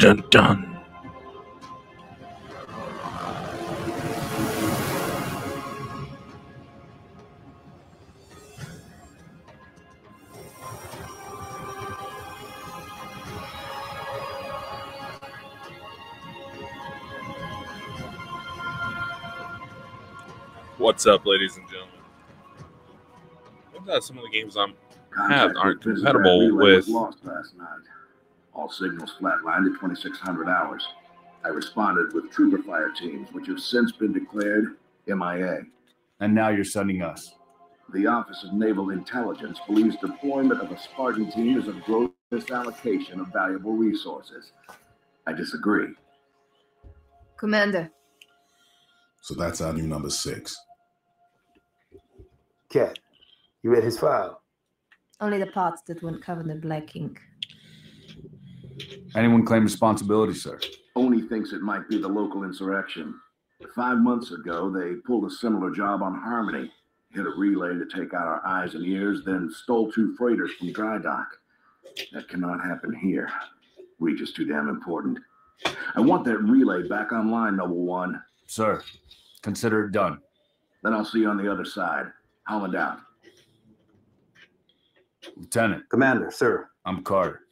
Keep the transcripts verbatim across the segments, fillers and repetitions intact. Dun dun. What's up, ladies and gentlemen? I'm glad some of the games I'm have aren't compatible with. Lost last night. All signals flatlined at twenty-six hundred hours. I responded with trooper fire teams, which have since been declared M I A. And now you're sending us. The Office of Naval Intelligence believes deployment of a Spartan team is a gross misallocation of valuable resources. I disagree. Commander. So that's our new number six. Kat, you read his file? Only the parts that weren't covered in black ink. Anyone claim responsibility, sir? Only thinks it might be the local insurrection. Five months ago, they pulled a similar job on Harmony, hit a relay to take out our eyes and ears, then stole two freighters from Dry Dock. That cannot happen here. Reach is too damn important. I want that relay back online, Noble One. Sir, consider it done. Then I'll see you on the other side. Holland out. Lieutenant. Commander, sir. I'm Carter,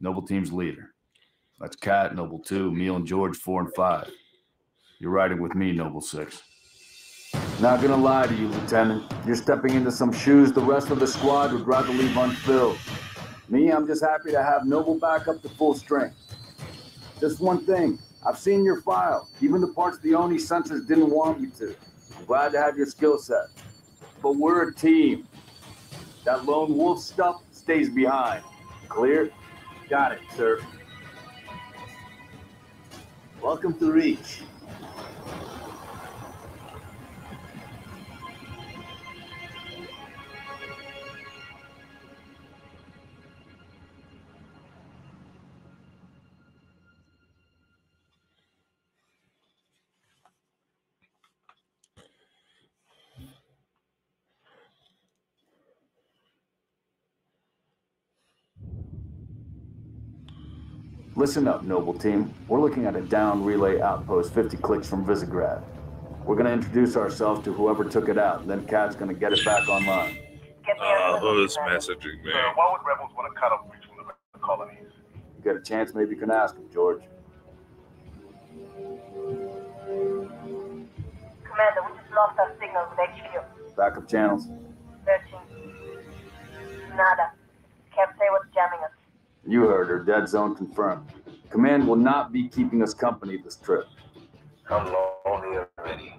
Noble Team's leader. That's Kat, Noble two, Emil and George, four and five. You're riding with me, Noble six. Not gonna lie to you, Lieutenant. You're stepping into some shoes the rest of the squad would rather leave unfilled. Me, I'm just happy to have Noble back up to full strength. Just one thing, I've seen your file. Even the parts the O N I sensors didn't want you to. I'm glad to have your skill set. But we're a team. That lone wolf stuff stays behind. Clear? Got it, sir. Welcome to Reach. Listen up, Noble Team. We're looking at a down relay outpost fifty clicks from Visegrád. We're going to introduce ourselves to whoever took it out, and then Kat's going to get it back online. Uh, who is messaging me? Uh, why would rebels want to cut off Reach from the colonies? You get a chance, maybe you can ask him, George. Commander, we just lost our signal with H Q. Backup channels? Searching. Nada. Can't say what's jamming us. You heard her. Dead zone confirmed. Command will not be keeping us company this trip. I'm lonely already.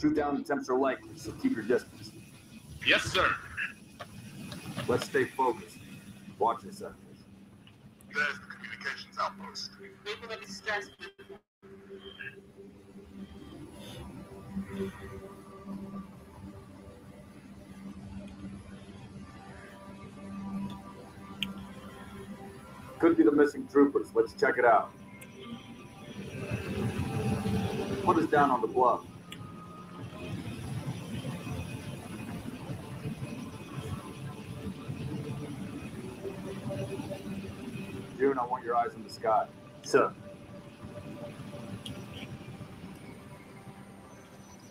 Shoot down attempts are likely, so keep your distance. Yes, sir. Let's stay focused. Watch this effort. There's the communications outpost. People are distressed. Could be the missing troopers. Let's check it out. Put us down on the bluff. June, I want your eyes in the sky. Sir.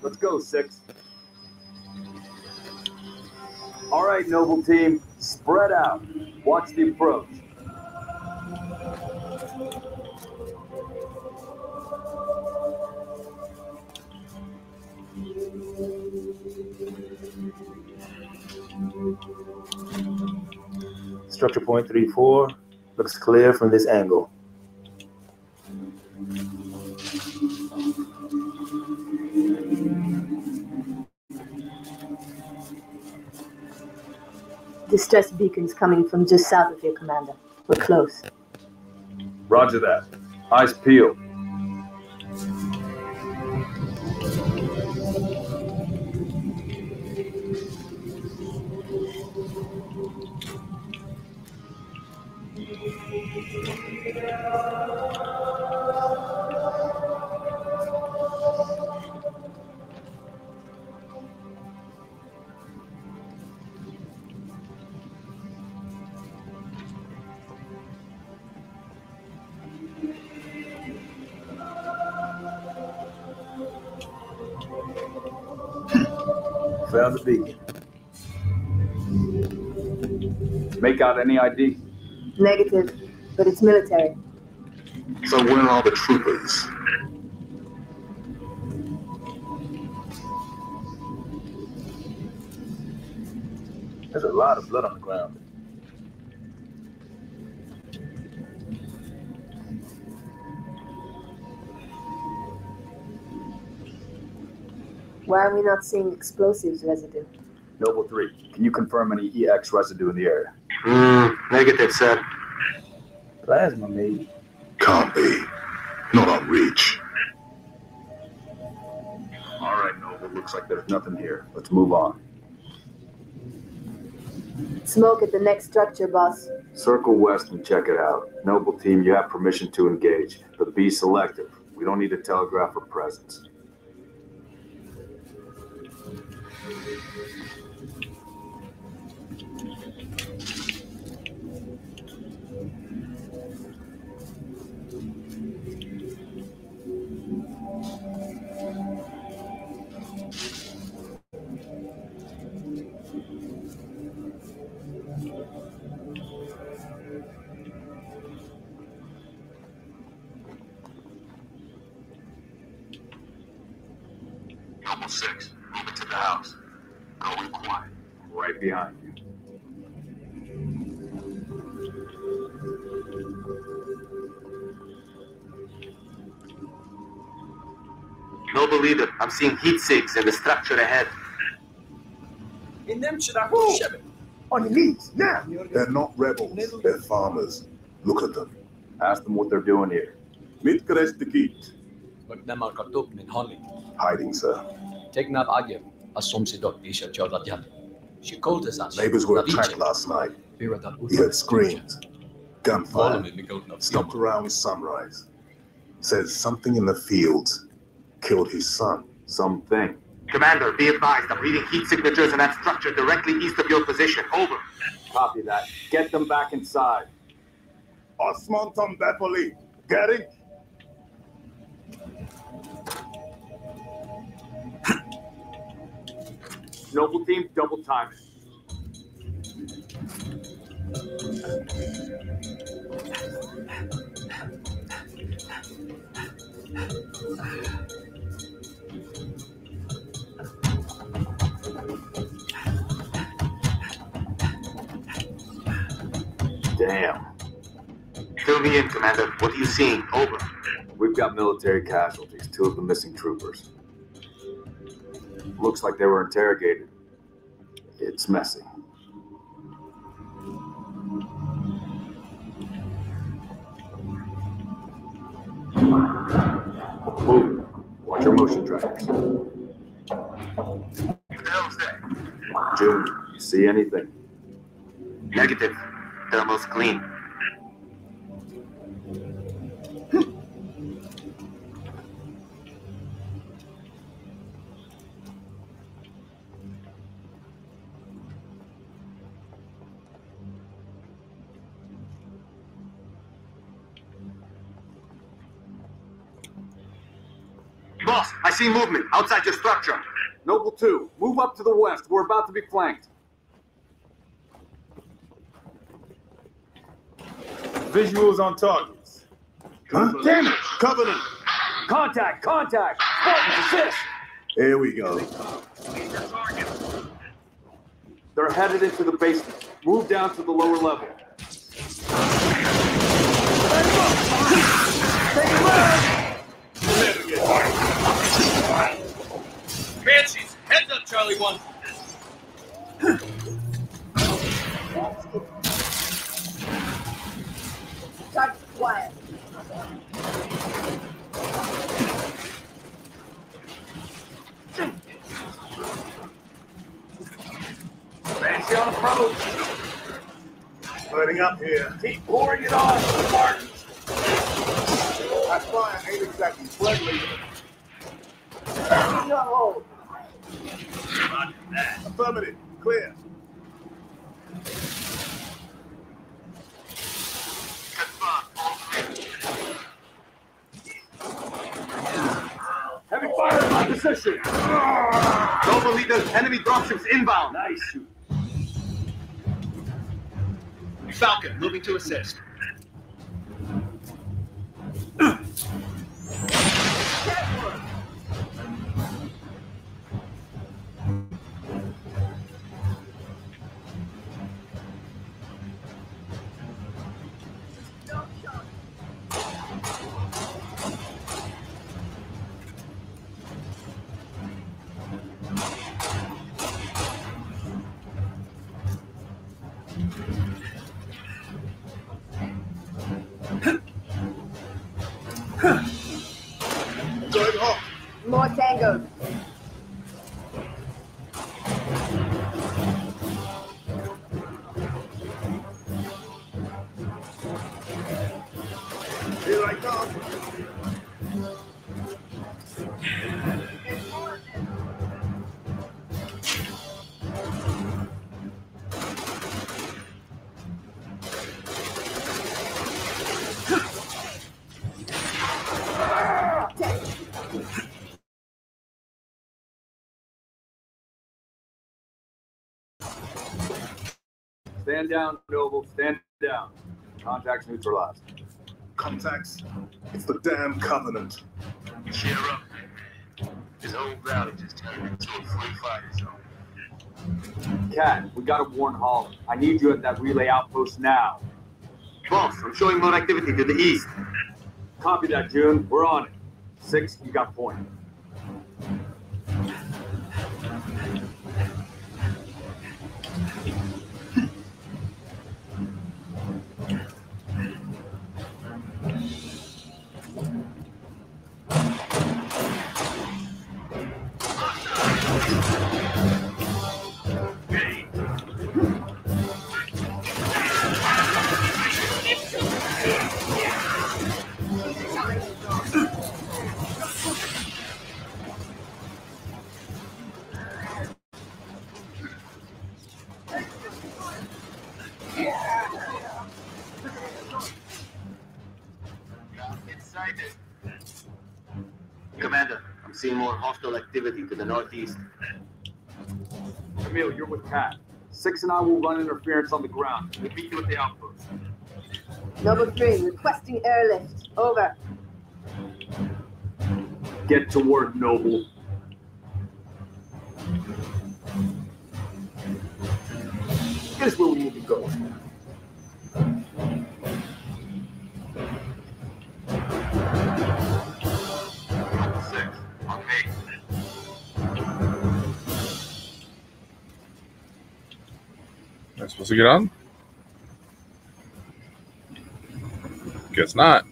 Let's go, Six. All right, Noble Team, spread out. Watch the approach. Structure point three four looks clear from this angle. Distress beacons coming from just south of here, Commander. We're close. Roger that. Eyes peeled. Found the beacon. Make out any I D? Negative, but it's military. So where are the troopers? There's a lot of blood on the ground. Why are we not seeing explosives residue? Noble three, can you confirm any E X residue in the area? Mm, negative, sir. Plasma, maybe. Can't be. Not on Reach. All right, Noble. Looks like there's nothing here. Let's move on. Smoke at the next structure, boss. Circle west and check it out. Noble Team, you have permission to engage, but be selective. We don't need to telegraph for presence. Six, move it to the house. Go in quiet. Right behind you. Noble leader, I'm seeing heat six in the structure ahead. In them should I go? On your knees, now! They're not rebels, they're farmers. Look at them. Ask them what they're doing here. Meet Krestikit. Hiding, sir. Neighbors were attacked last night. He heard screams, gunfire, stopped around sunrise. Says something in the fields killed his son. Something. Commander, be advised, I'm reading heat signatures in that structure directly east of your position. Over. Copy that. Get them back inside. Osman Tom Bepoli. Get it? Noble Team, double time it. Damn. Fill me in, Commander. What are you seeing? Over. We've got military casualties, two of the missing troopers. Looks like they were interrogated. It's messy. Move. Watch your motion trackers. What the hell is that? June, you see anything? Negative. Thermal's clean. Boss, I see movement outside your structure. Noble two, move up to the west. We're about to be flanked. Visuals on targets. Huh? Damn it! Covenant! Contact! Contact! Spartans, assist! Here we go. They're headed into the basement. Move down to the lower level. Take a look! Banshees, heads up, Charlie one. Start quiet. Banshee on approach. Loading up here. Keep pouring it on, Spartan. That's fine, eight exactly. Flag leader. No. Roger that. Affirmative. Clear. Heavy fire in my position. Noble leaders, enemy dropships inbound. Nice shoot. Falcon, moving to assist. Stand down, Noble. Stand down. Contacts neutralized. Contacts? It's the damn Covenant. Cheer up, man. This whole valley just turned into a free fire zone. Kat, we gotta warn Holland. I need you at that relay outpost now. Boss, I'm showing more activity to the east. Copy that, June. We're on it. Six, you got point. Seeing more hostile activity to the northeast. Emil, you're with Kat. Six and I will run interference on the ground. We'll beat you at the outpost. Number three, requesting airlift. Over. Get to work, Noble. Here's where we will be going. Supposed to get on? Guess not.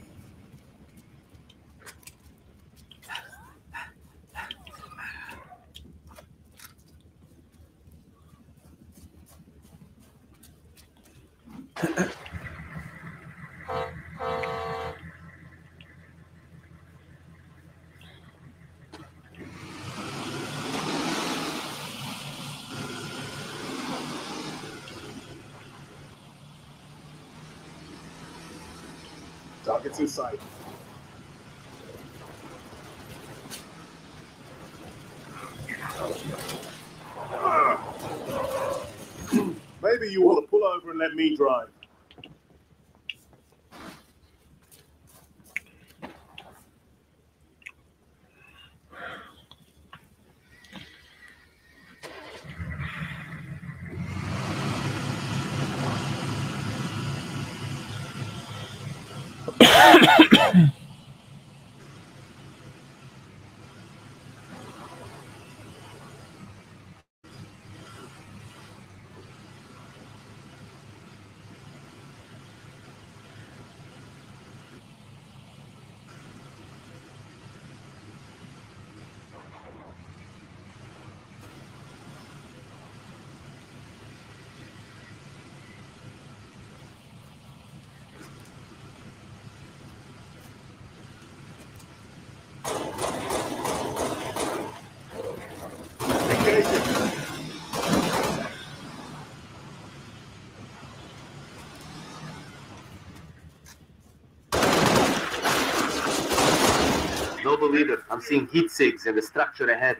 It's inside. Maybe you want to pull over and let me drive. Noble leader, I'm seeing heat sigs in the structure ahead.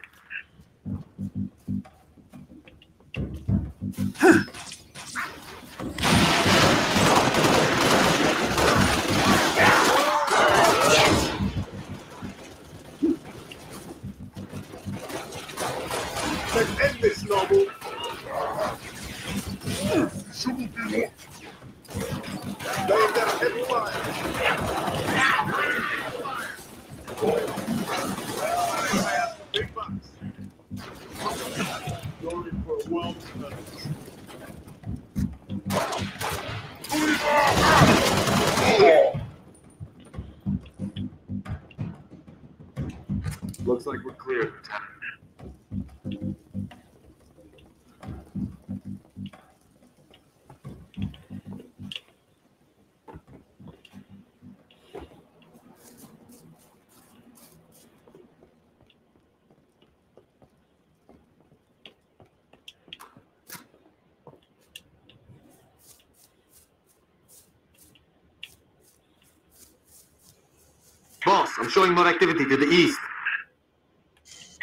Boss, I'm showing more activity to the east.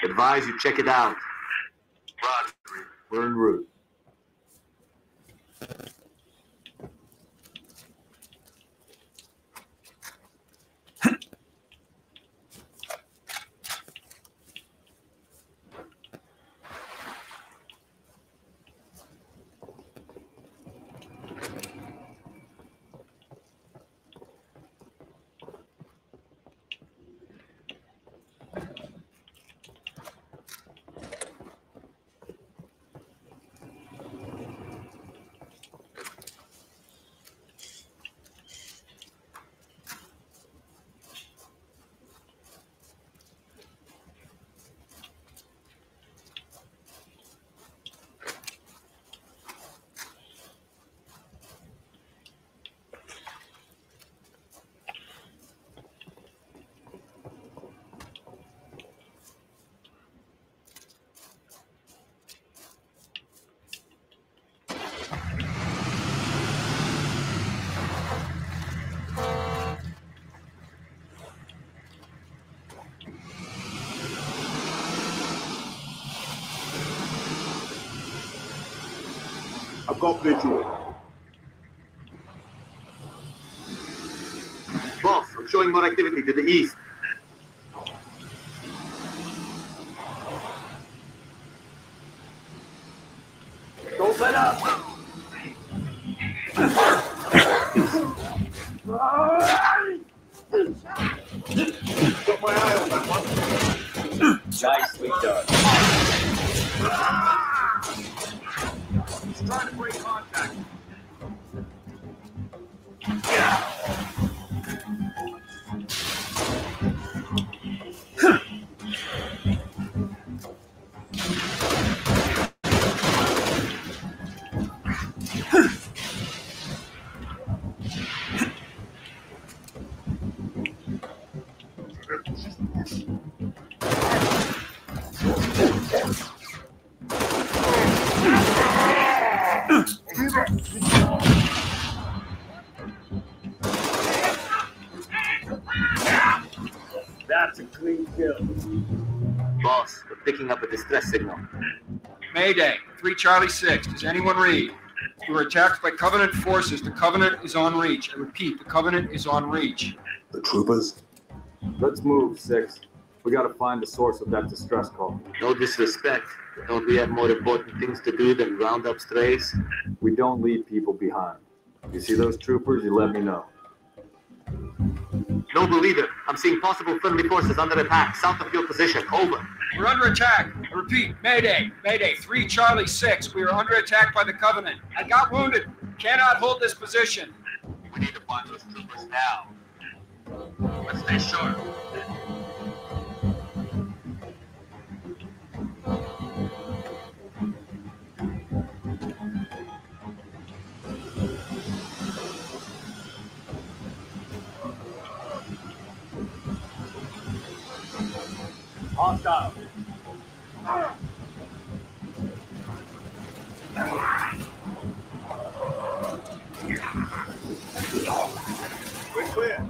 Advise you check it out. Roger. We're en route. Got visual. Boss, I'm showing more activity to the east. Don't let up! Got my eye on that one. Nicely done. Trying to break contact. Yeah. Up a distress signal. Mayday, three Charlie six. Does anyone read? You were attacked by Covenant forces. The Covenant is on Reach. I repeat, the Covenant is on Reach. The troopers? Let's move, Six. We gotta find the source of that distress call. No disrespect. Don't we have more important things to do than round up strays? We don't leave people behind. You see those troopers, you let me know. Noble leader, I'm seeing possible friendly forces under attack, south of your position, over. We're under attack. I repeat, Mayday, Mayday, three Charlie six. We are under attack by the Covenant. I got wounded. Cannot hold this position. We need to find those troopers now. Let's stay short. Hostile. We're clear.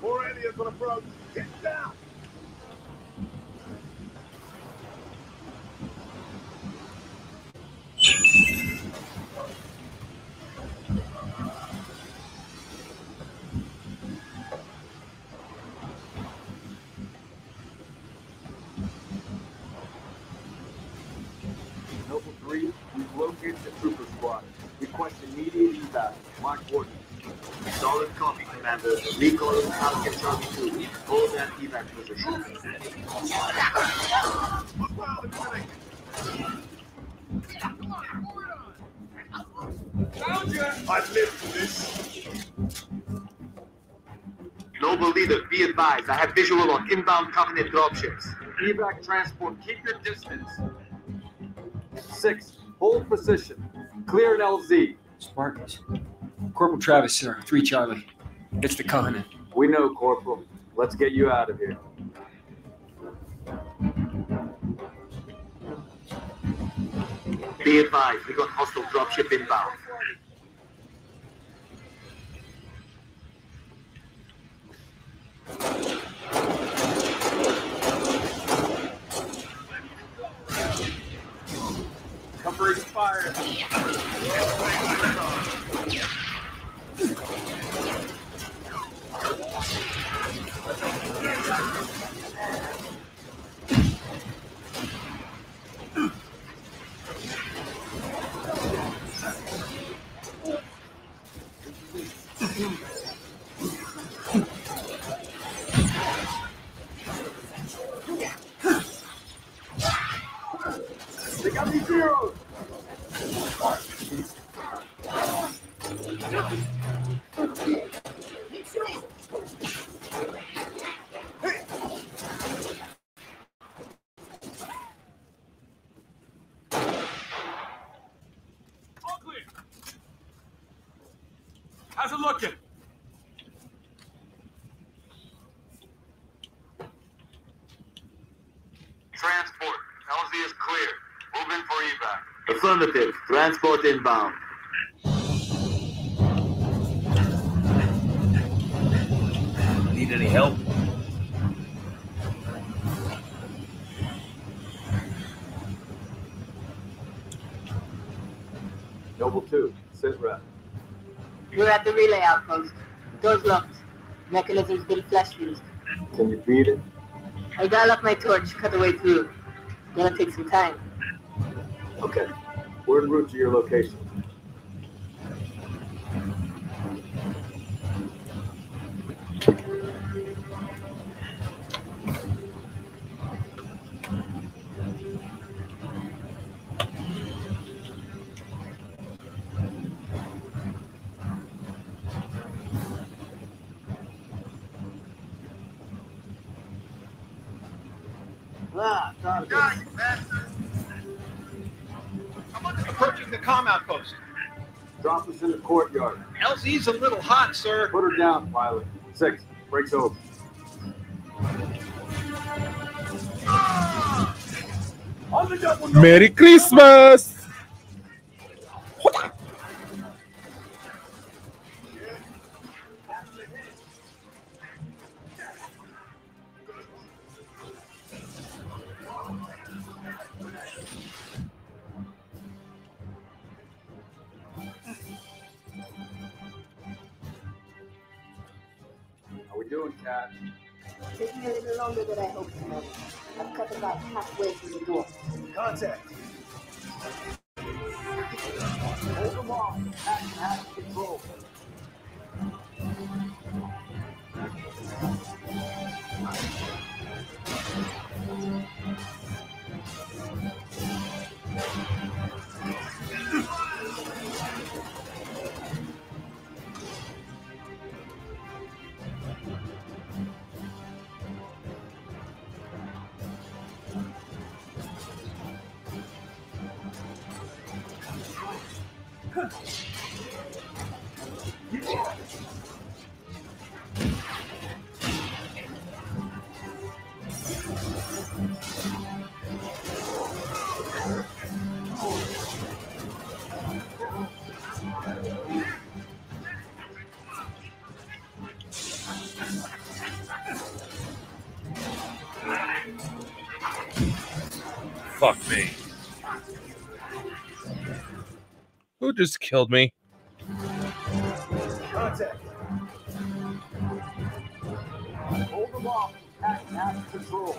More Indians will approach. Get down. Recall Falcon Charlie two. Hold that evac position. I live for this. Noble leader, be advised. I have visual on inbound Covenant dropships. Evac transport, keep your distance. Six, hold position. Clear at L Z. Spartans. Corporal Travis, sir. Three Charlie. It's the Covenant. We know, Corporal. Let's get you out of here. Be advised, we got hostile dropship inbound. Cover expired. They got me zeroed. Transport inbound. Need any help? Noble two, sit rep. We're at the relay outpost. Doors locked. Mechanism's been flash fused. Can you beat it? I dial up my torch, cut the way through. Gonna take some time. Okay. We're en route to your location. Ah, got it, bastard. Approaching the comm outpost. Drop us in the courtyard. L Z's a little hot, sir. Put her down, pilot. Six. Breaks over. Ah! Merry Christmas! doing, Kat? Taking a little longer than I hoped, Mom. I've cut about halfway through the door. Contact! Hold them off. Action has control. Fuck me. Who just killed me? Contact. Hold them off. Act out of control.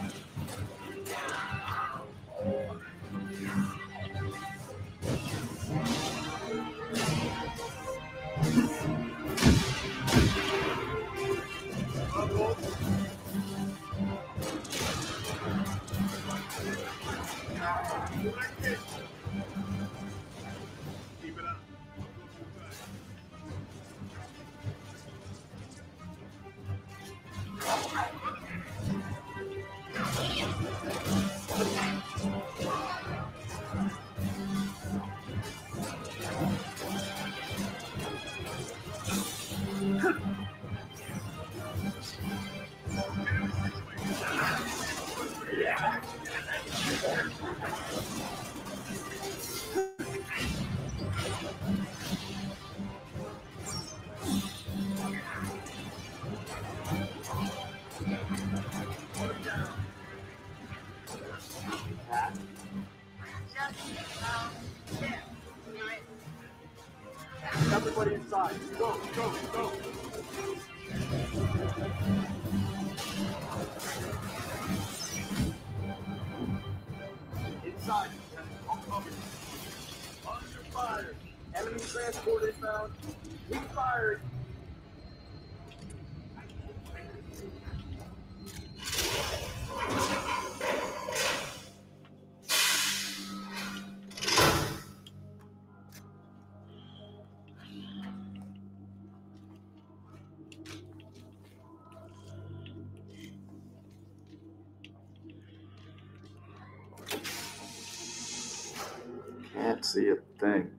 See a thing.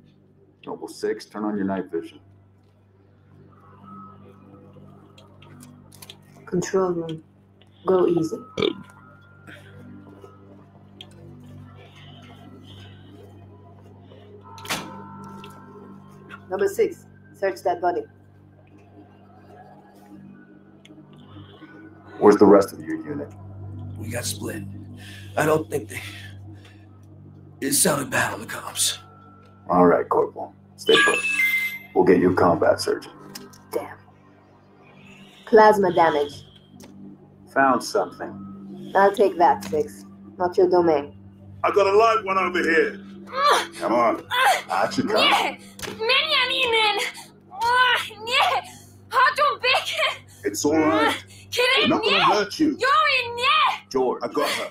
Noble six, turn on your night vision. Control room. Go easy. Number six, search that body. Where's the rest of your unit? We got split. I don't think they... It sounded bad on the comms. All right, Corporal. Stay put. We'll get you a combat surgeon. Damn. Plasma damage. Found something. I'll take that, Six. Not your domain. I got a light one over here. Uh, come on. Uh, Action, come on. It's all right. They're not going to hurt you. George, I got her.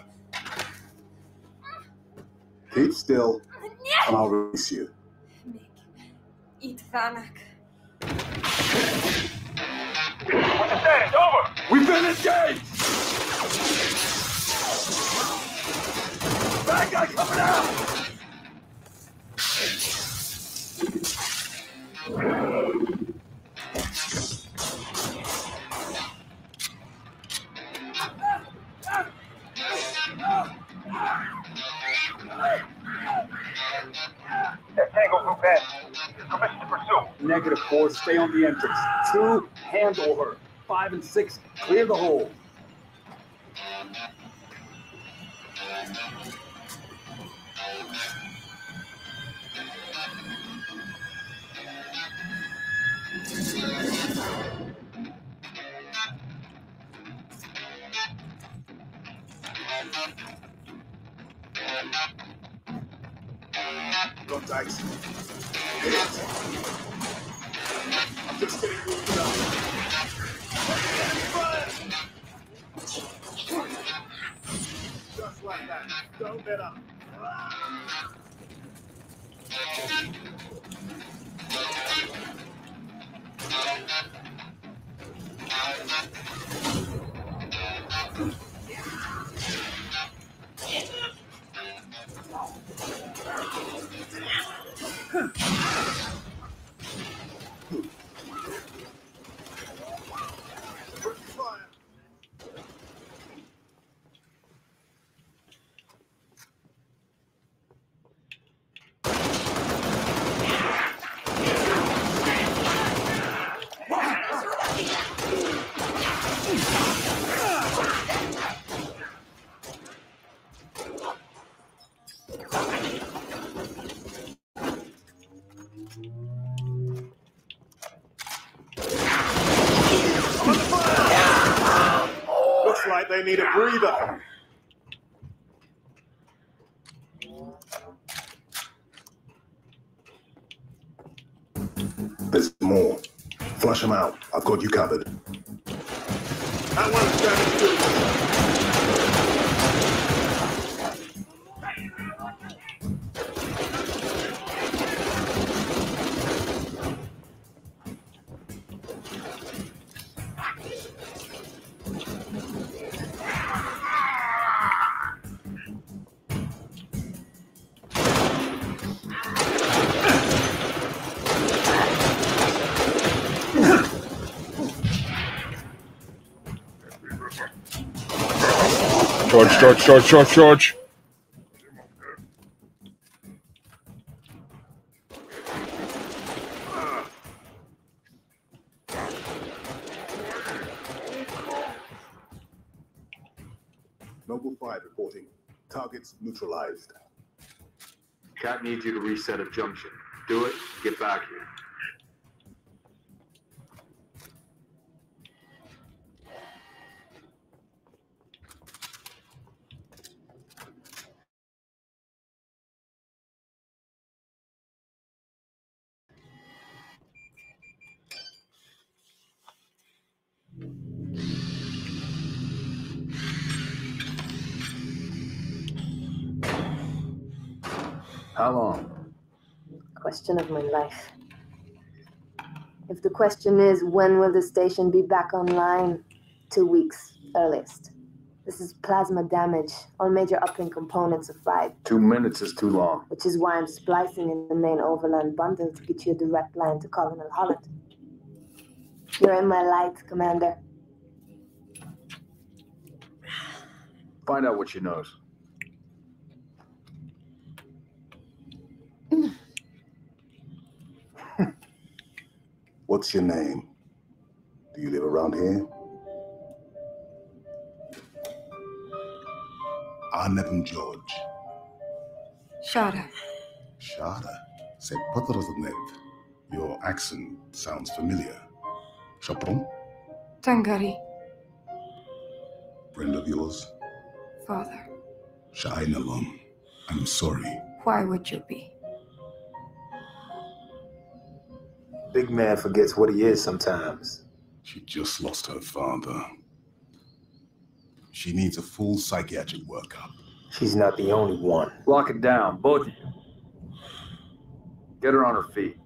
Keep still, and I'll release you. Nick, what's the stand? Over! We've been engaged! Bad guy coming out! That tango group has permission to pursue. Negative four, stay on the entrance. Two, handle her. Five and six, clear the hole. contacts. I'm just kidding. Just like that. Don't get up. They need a breather. There's more. Flush them out. I've got you covered. That one's damaged George, George, George, George, George. Noble five reporting. Targets neutralized. Cat needs you to reset a junction. Do it. Get back here. How long? Question of my life. If the question is, when will the station be back online? Two weeks, earliest. This is plasma damage. All major uplink components are fried. Two minutes is too long. Which is why I'm splicing in the main overland bundle to get you a direct line to Colonel Holland. You're in my light, Commander. Find out what she knows. What's your name? Do you live around here? Arnevon George. Shara. Shara? Se potroznev. Your accent sounds familiar. Chapron? Tangari. Friend of yours? Father. Shainalom. I'm sorry. Why would you be? Big man forgets what he is sometimes. She just lost her father. She needs a full psychiatric workup. She's not the only one. Lock it down, both of you. Get her on her feet.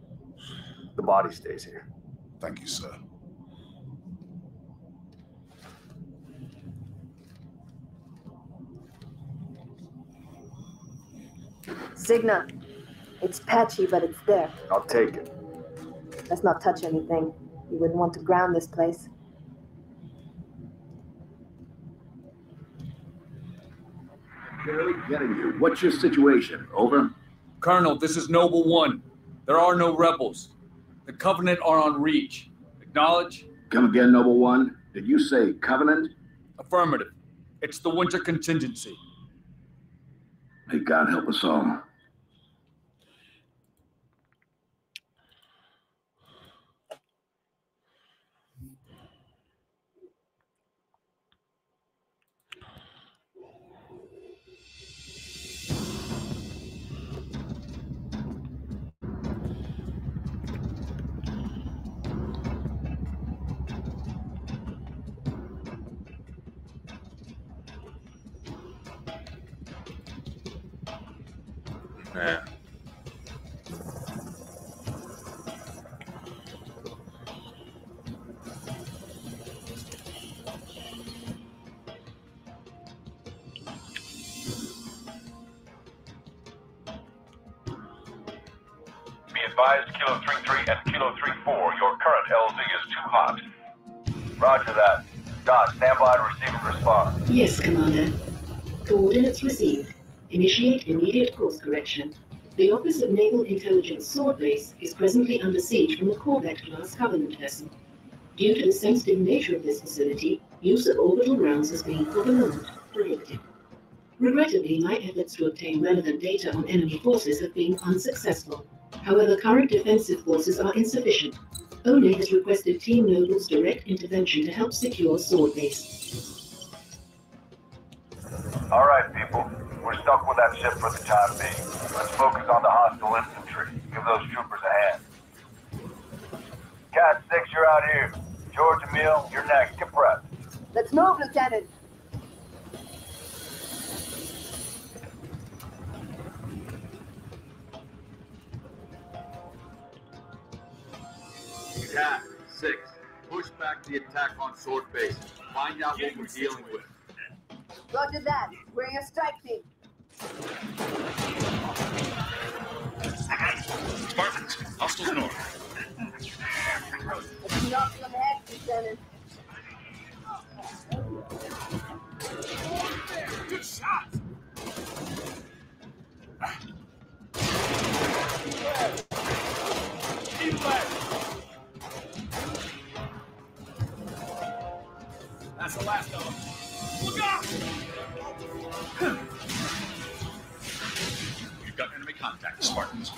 The body stays here. Thank you, sir. Signa. It's patchy, but it's there. I'll take it. Let's not touch anything. You wouldn't want to ground this place. Barely getting you. What's your situation? Over? Colonel, this is Noble One. There are no rebels. The Covenant are on Reach. Acknowledge? Come again, Noble One. Did you say Covenant? Affirmative. It's the Winter Contingency. May God help us all. Yeah. Yes, Commander. Coordinates received. Initiate immediate course correction. The Office of Naval Intelligence Sword Base is presently under siege from a Corvette-class Covenant vessel. Due to the sensitive nature of this facility, use of orbital rounds has been for the moment prohibited. Regrettably, my efforts to obtain relevant data on enemy forces have been unsuccessful. However, current defensive forces are insufficient. O N A has requested Team Noble's direct intervention to help secure Sword Base. All right, people. We're stuck with that ship for the time being. Let's focus on the hostile infantry. Give those troopers a hand. Cat six, you're out here. George, Emil, you're next. Get prepped. Let's move, Lieutenant. Cat six, push back the attack on Sword Base. Find out what we're dealing with. Roger that. We're in a strike team. Spartans, hostiles north. It's not from head, Lieutenant. Good shot. Keep left. That's the last of them. Look out! You've got enemy contact, Spartans.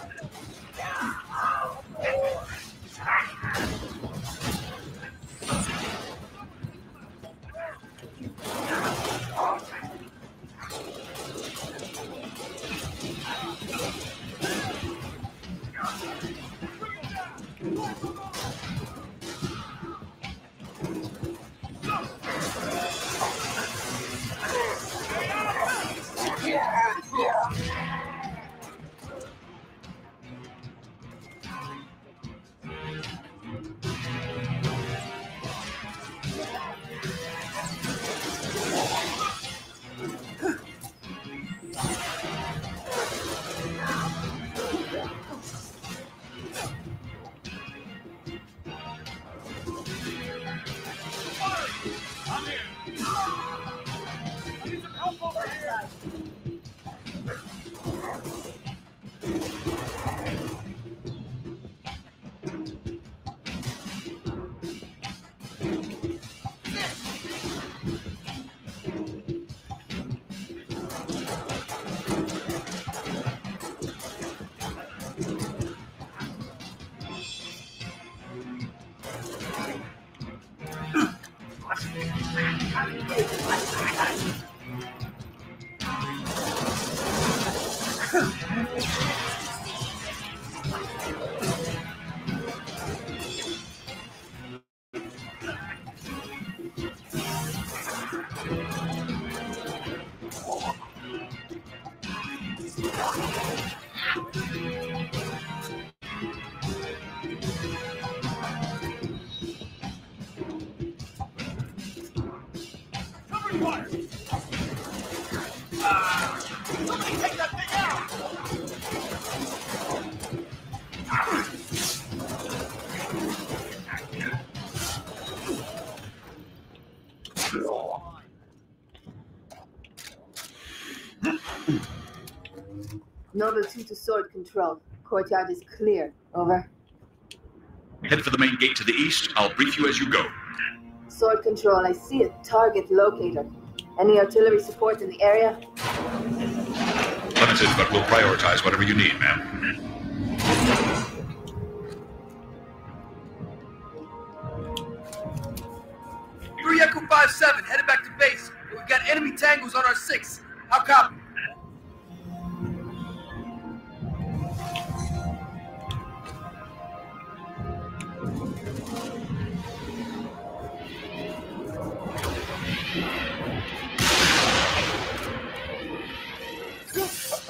Noble two to sword control. Courtyard is clear. Over. Head for the main gate to the east. I'll brief you as you go. Sword control, I see a target locator. Any artillery support in the area? Limited, but we'll prioritize whatever you need, ma'am. Three Echo five seven, headed back to base. We've got enemy tangles on our six. How copy?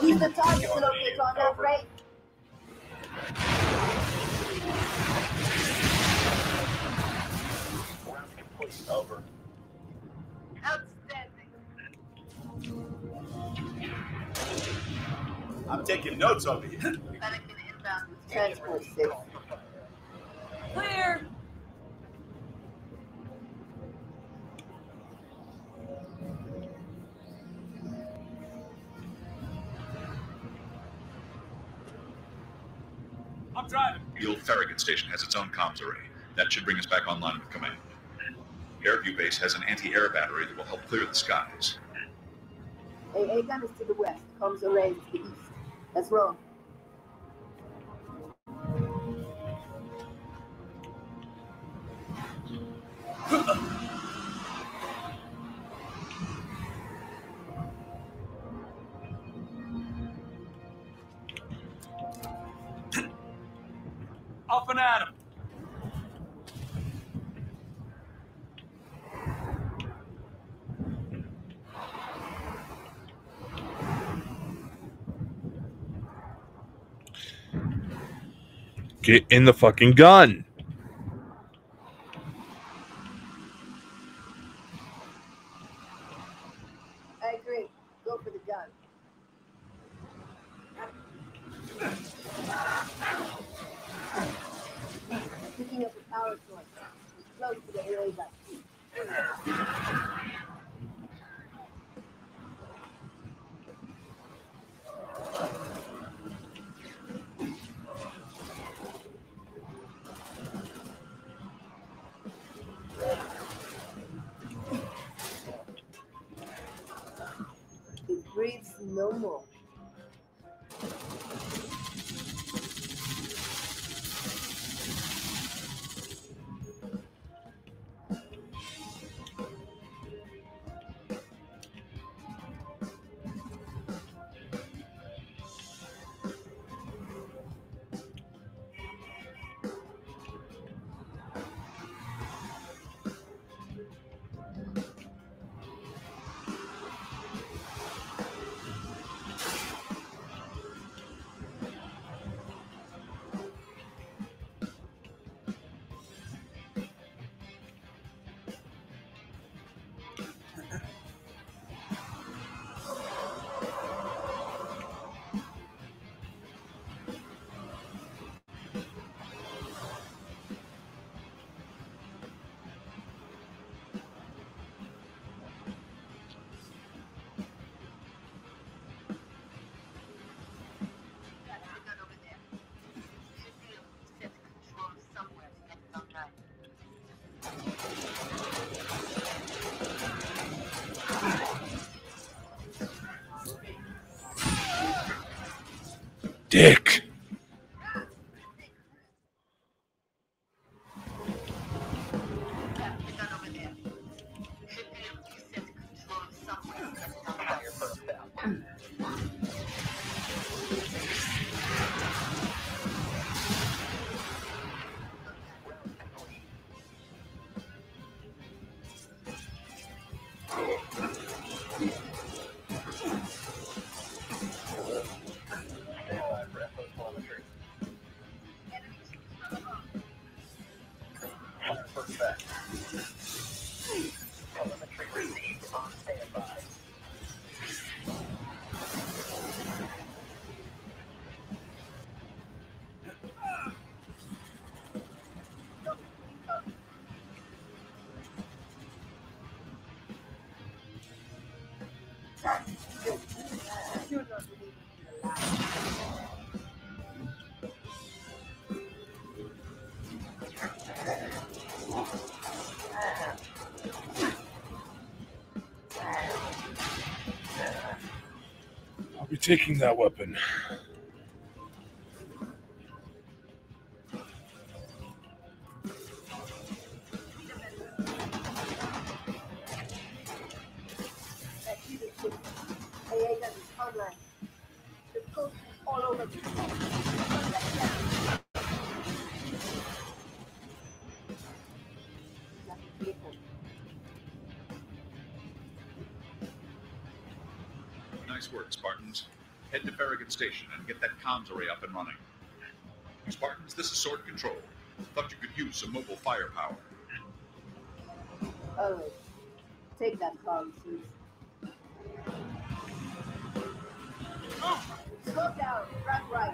He's the target located on cover. Right. We're complete over. Outstanding. I'm taking notes over here. Transport six. Clear. I'm driving. The old Farragut Station has its own comms array. That should bring us back online with command. Airview Base has an anti-air battery that will help clear the skies. A A gun is to the west. Comms array is to the east. Let's roll. Up and at him. Get in the fucking gun. Dick. I'll be taking that weapon. Head to Farragut Station and get that comms array up and running. Spartans, this is Sword Control. Thought you could use some mobile firepower. Oh, take that comms, please. Oh, slow down, right, right.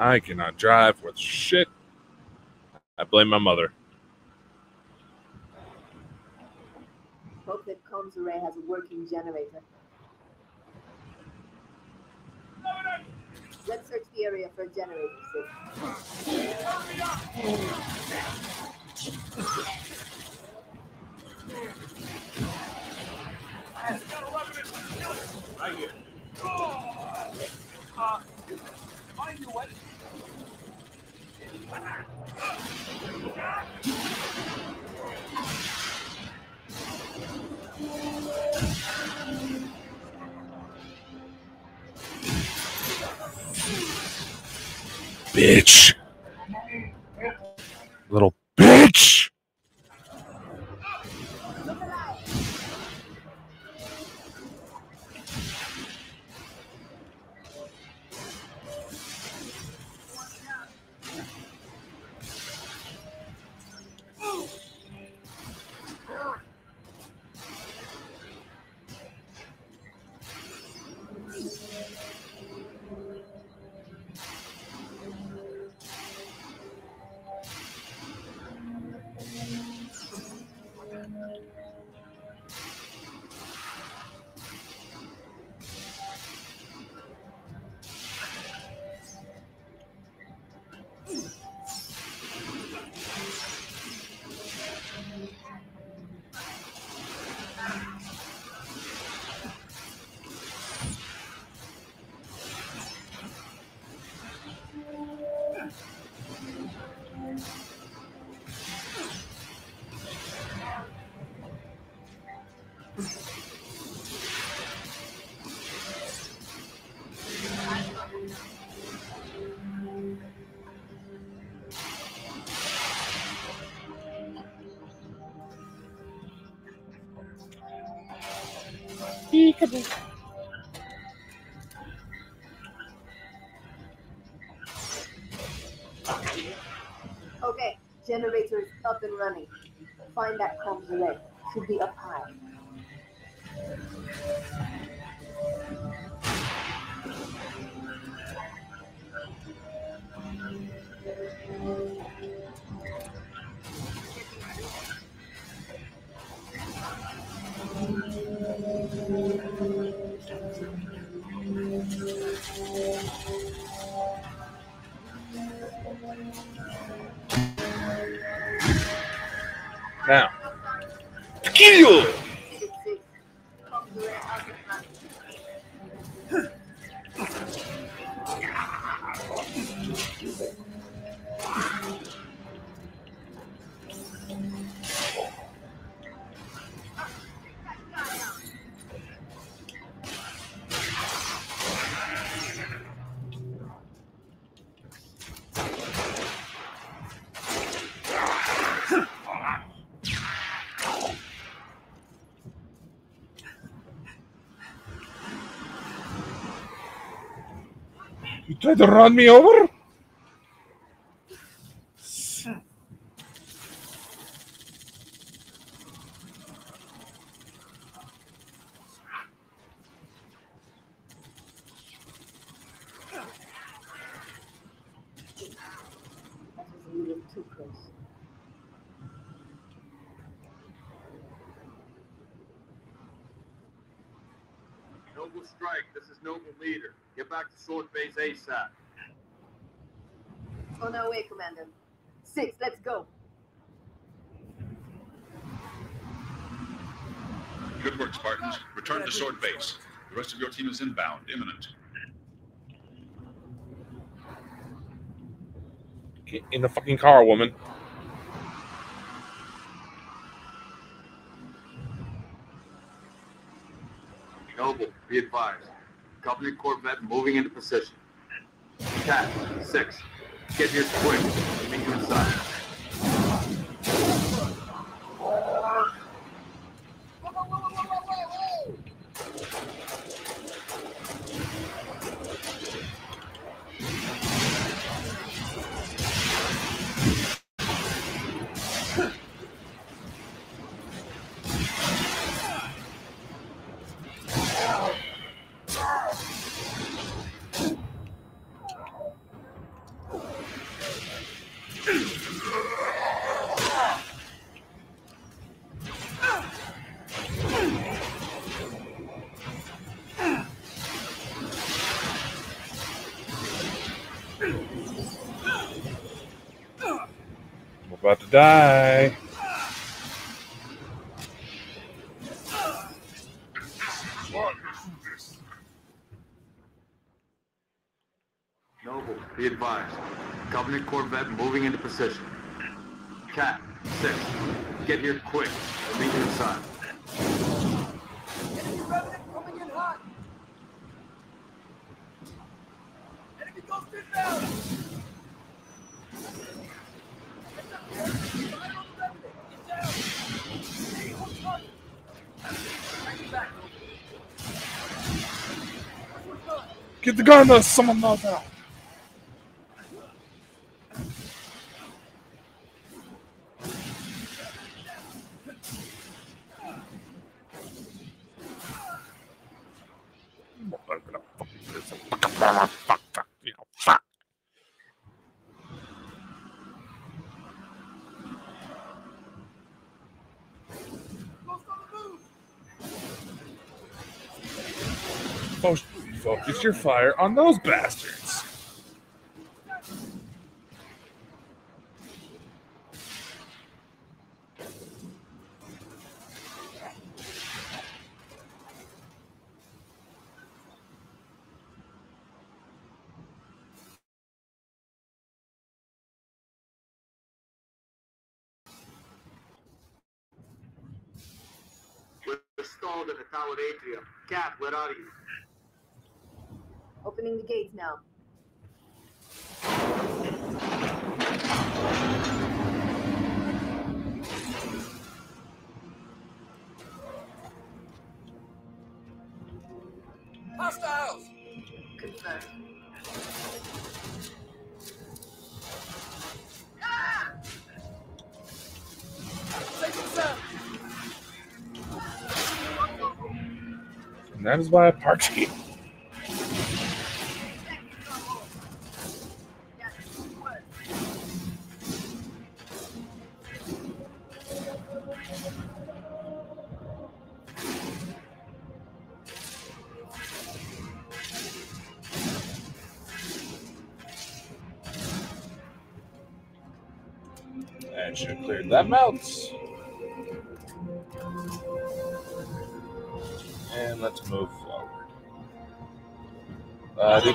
I cannot drive worth shit. I blame my mother. Hope that comms array has a working generator. Let's search the area for a generator, sis. Bitch. Little bitch. Okay, generator is up and running. Find that comms array. Should be up high. Now, kill. Try to run me over? strike. This is Noble Leader. Get back to Sword Base ASAP. On our way, Commander. Six, let's go. Good work, Spartans. Return to Sword Base. The rest of your team is inbound, imminent. Get in the fucking car, woman. Noble, be advised. Covenant Corvette moving into position. Cat, six. Get here quick. Meet you inside. About to die. Noble, be advised. Covenant Corvette moving into position. Cat, six. Get here quick. I'll meet you inside. Enemy Revenant coming in hot. Enemy goes down. Get the gun to someone else out. Focus your fire on those bastards. We're stalled in the towered atrium. Kat, where are you? Opening the gates now. Hostiles! Confirmed. Ah! And that is why I parked here. That melts. And let's move forward. Uh, they...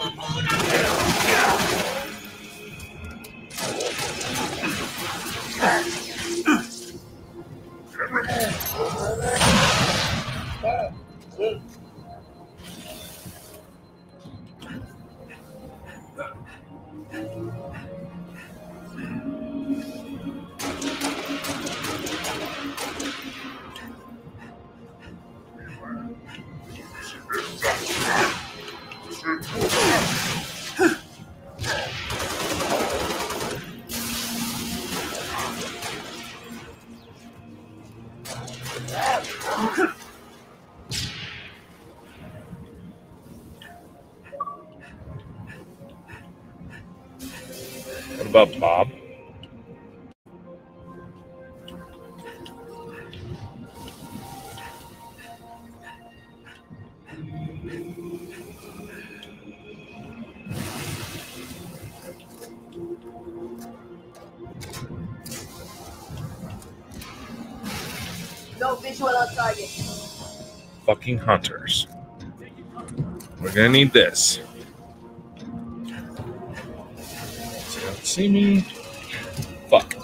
What about Bob? No visual on target. Fucking hunters. We're gonna need this. So you don't see me. Fuck.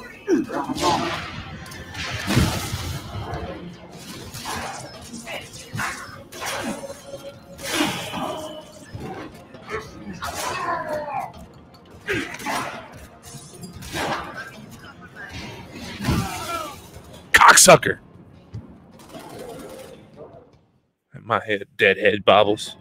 Cocksucker. My head, deadhead bobbles.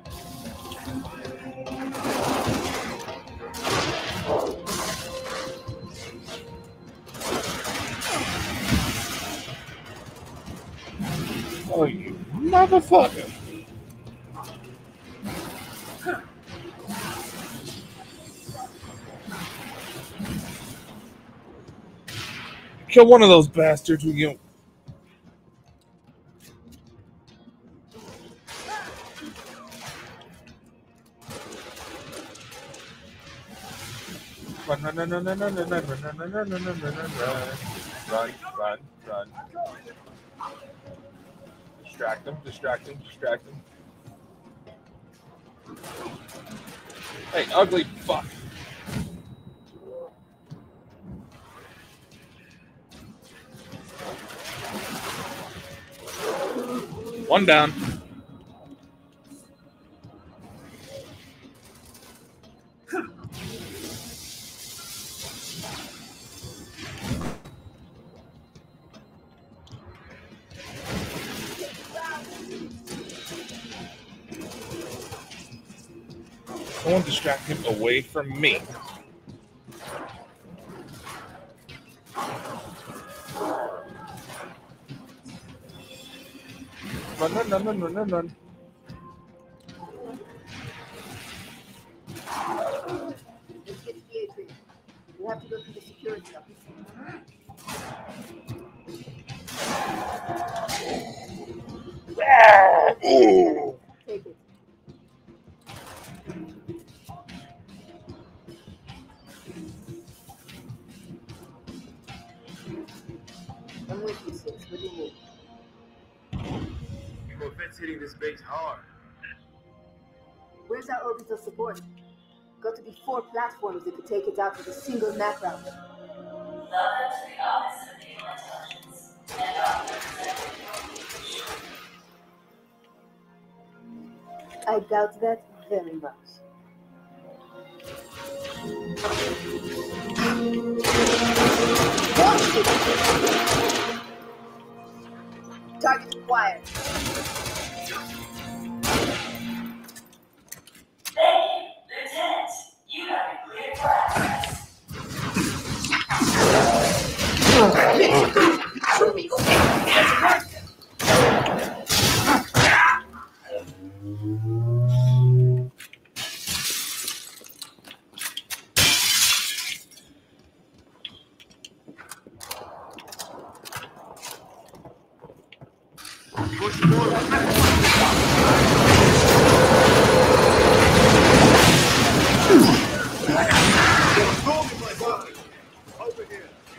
Oh, you motherfucker. Kill one of those bastards, we get. Run, run, run, run, run, run, run, run, run, run, run, run, run, run. Distract them, distract them, distract them. Hey, ugly fuck. One down. Someone distract him away from me. Run, run, run, run, run, run, run. Just get the aid thing. You have to go through the security office. Hitting this base hard. Where's our orbital support? Got to be four platforms that could take it out with a single map route. Welcome to the Office of Naval Intelligence and Office. I doubt that very much. Target acquired. Hey, Lieutenant, you have a clear class.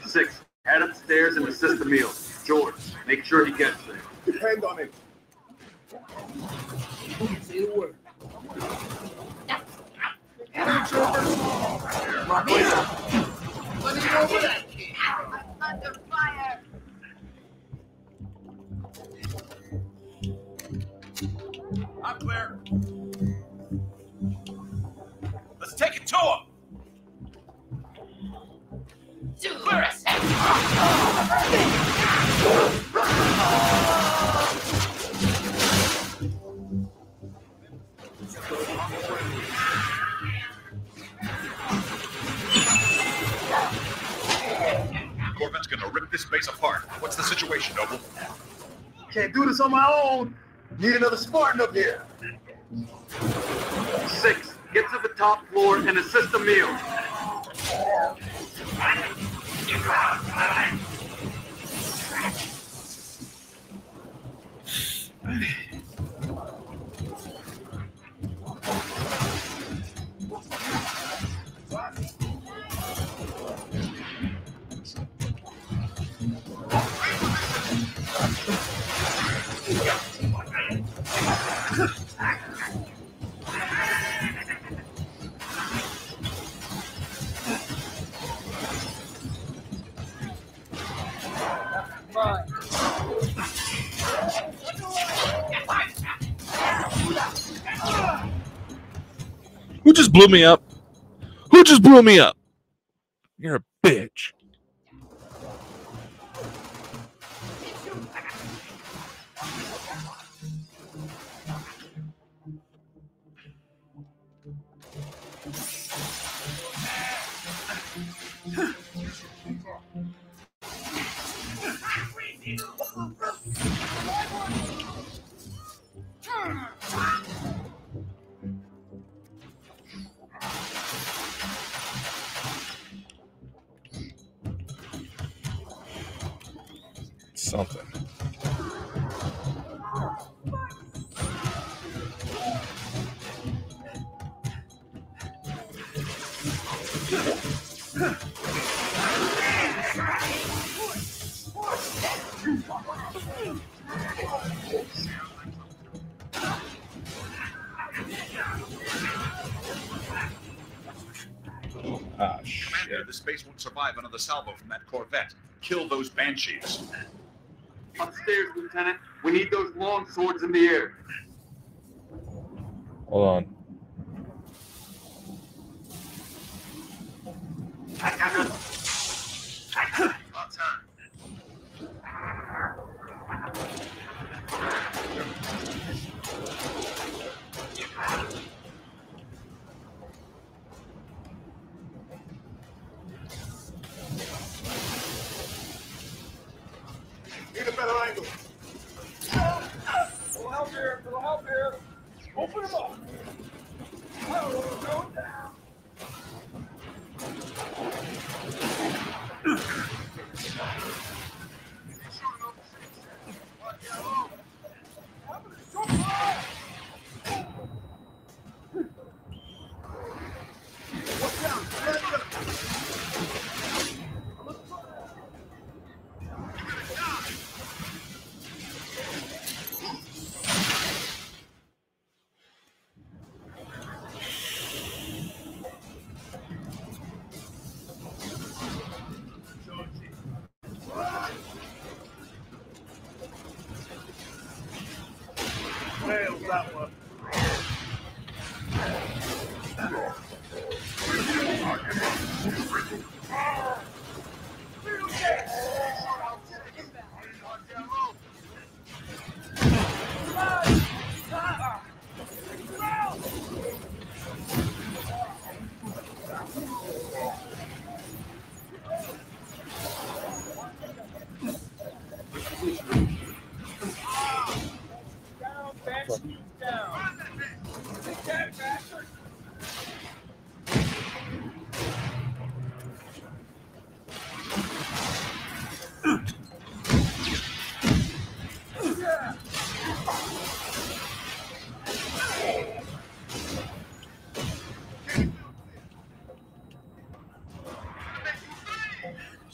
Six, head upstairs and assist Emil. George, make sure he gets there. Depend on him. It'll work. I'm under fire. I'm clear. Let's take it to him. Corvette's gonna rip this base apart. What's the situation, Noble? Can't do this on my own. Need another Spartan up here. Six, get to the top floor and assist the meal. just blew me up? Who just blew me up? You're a bitch. Something. Ah, shit. Commander, this base won't survive another salvo from that Corvette. Kill those Banshees. Upstairs, Lieutenant. We need those long swords in the air. Hold on.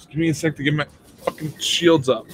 Give me a sec to get my fucking shields up.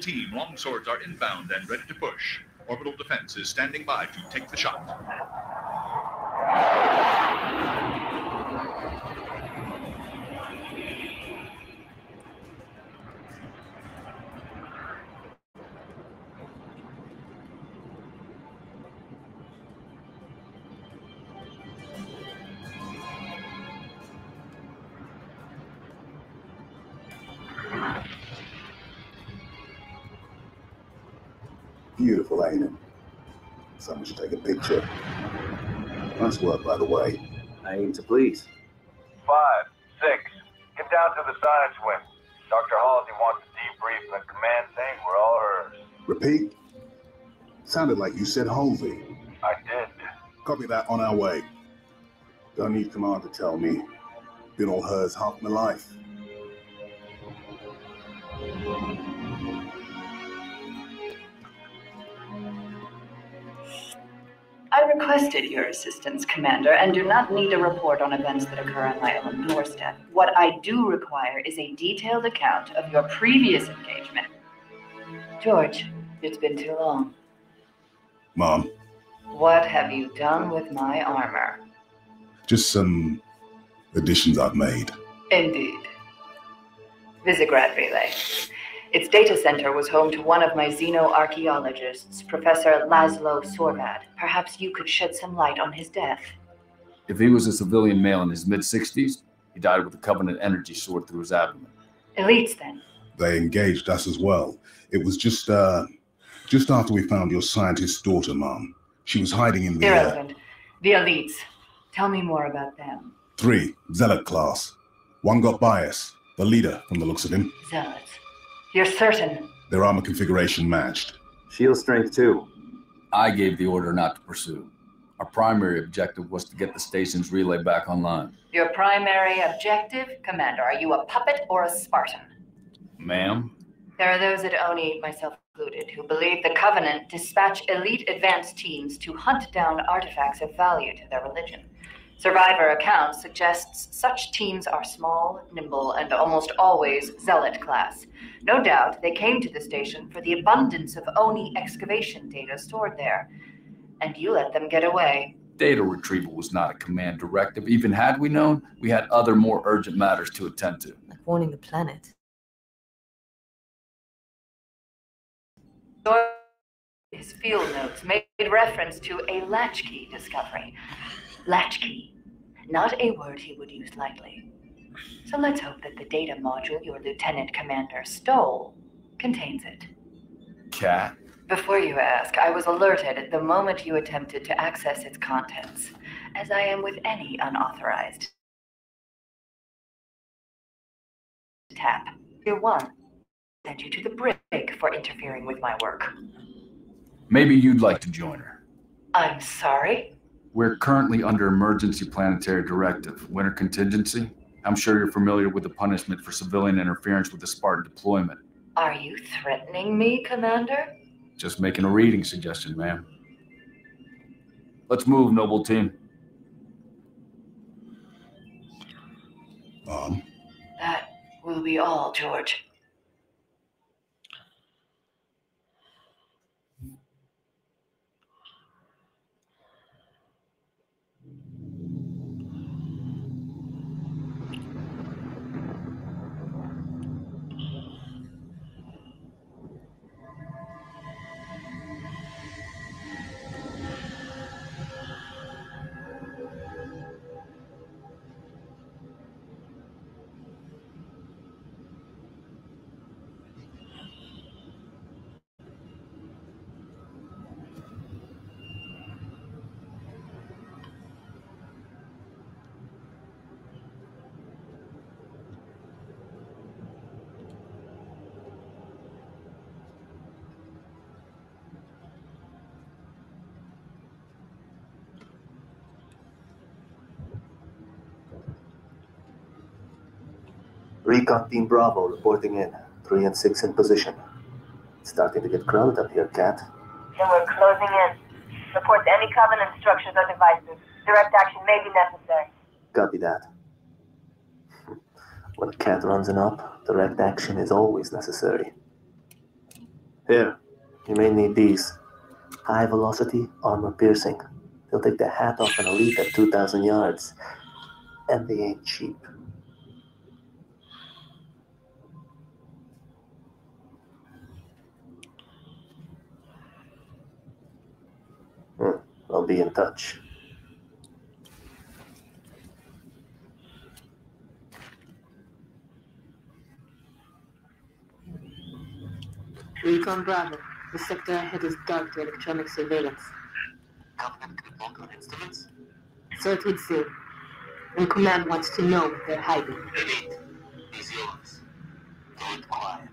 Team, long swords are inbound and ready to push. Orbital defense is standing by to take the shot. Beautiful, ain't it? Someone should take a picture. Nice work, by the way. Aim to please. Five, six. Get down to the science wing. Doctor Halsey wants to debrief and the command saying we're all hers. Repeat? Sounded like you said Halsey. I did. Copy that, on our way. Don't need command to tell me. Been all hers half my life. I requested your assistance, Commander, and do not need a report on events that occur on my own doorstep. What I do require is a detailed account of your previous engagement. George, it's been too long. Mom. What have you done with my armor? Just some additions I've made. Indeed. Visegrád relay. Its data center was home to one of my xenoarchaeologists, Professor Laszlo Sorbad. Perhaps you could shed some light on his death. If he was a civilian male in his mid sixties, he died with a Covenant energy sword through his abdomen. Elites, then? They engaged us as well. It was just, uh, just after we found your scientist's daughter, Mom. She was hiding in the... Irrelevant. Uh, the Elites. Tell me more about them. Three. Zealot class. One got bias. The leader, from the looks of him. Zealots. You're certain? Their armor configuration matched. Shield strength too. I gave the order not to pursue. Our primary objective was to get the station's relay back online. Your primary objective? Commander, are you a puppet or a Spartan? Ma'am? There are those at O N I, myself included, who believe the Covenant dispatch elite advanced teams to hunt down artifacts of value to their religion. Survivor accounts suggests such teams are small, nimble, and almost always zealot class. No doubt they came to the station for the abundance of O N I excavation data stored there, and you let them get away. Data retrieval was not a command directive. Even had we known, we had other more urgent matters to attend to. Like warning the planet. His field notes made reference to a latchkey discovery. Latchkey. Not a word he would use lightly. So let's hope that the data module your lieutenant commander stole contains it. Kat? Before you ask, I was alerted at the moment you attempted to access its contents, as I am with any unauthorized tap. Tier one. Send you to the brig for interfering with my work. Maybe you'd like to join her. I'm sorry? We're currently under emergency planetary directive, Winter Contingency. I'm sure you're familiar with the punishment for civilian interference with the Spartan deployment. Are you threatening me, Commander? Just making a reading suggestion, ma'am. Let's move, Noble Team. Um. That will be all, George. Recon Team Bravo reporting in. Three and six in position. It's starting to get crowded up here, Kat. Yeah, we're closing in. Report to any Covenant structures or devices. Direct action may be necessary. Copy that. When Kat runs an op, direct action is always necessary. Here, you may need these. High velocity, armor piercing. They'll take the hat off an elite at two thousand yards. And they ain't cheap. I'll be in touch. Recon Bravo. The sector ahead is dark to electronic surveillance. Covenant can walk on instruments? So it would seem. And Command wants to know if they're hiding. Elite, he's yours. Go it quiet.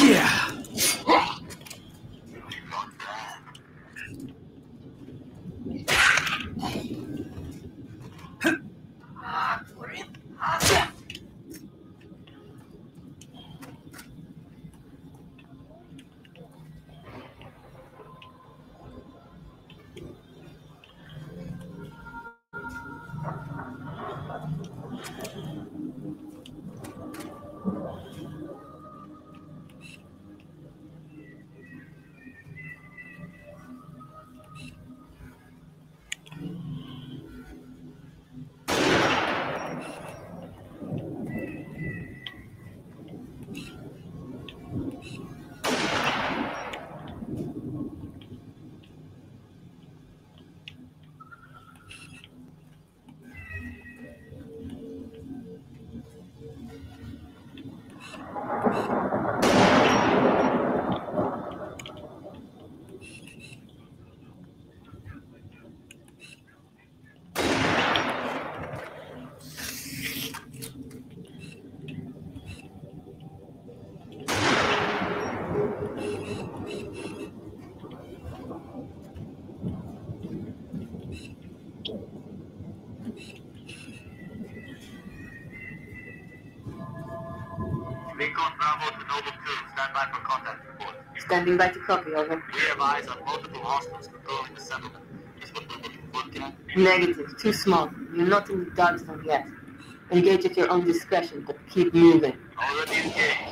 Yeah. Bravo to Noble Team. Stand by for contact report. Standing by to copy, over. We have eyes on multiple hostiles controlling the settlement. Is what we're looking for, Captain? Negative. Too small. You're not in the dark zone yet. Engage at your own discretion, but keep moving. Already engaged.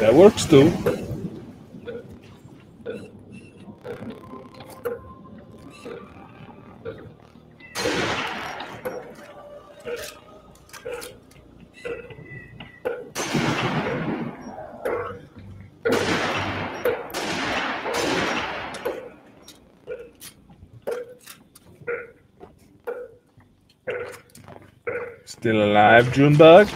That works too. Still alive, Junebug?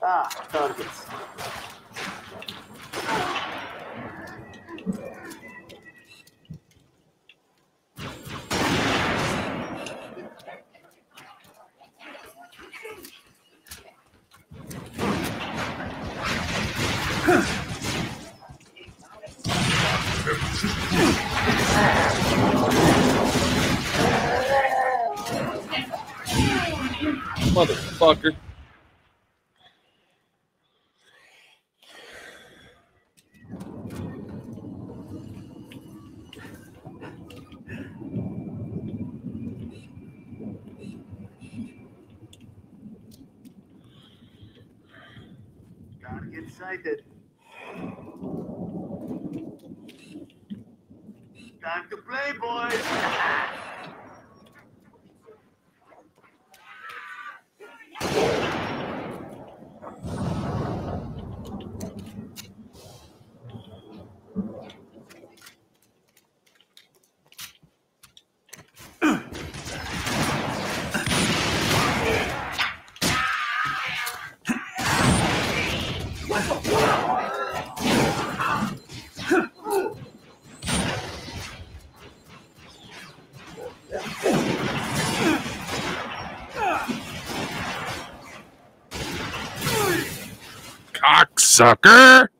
Ah, targets. Motherfucker. Gotta get sighted. Time to play, boys. Sucker!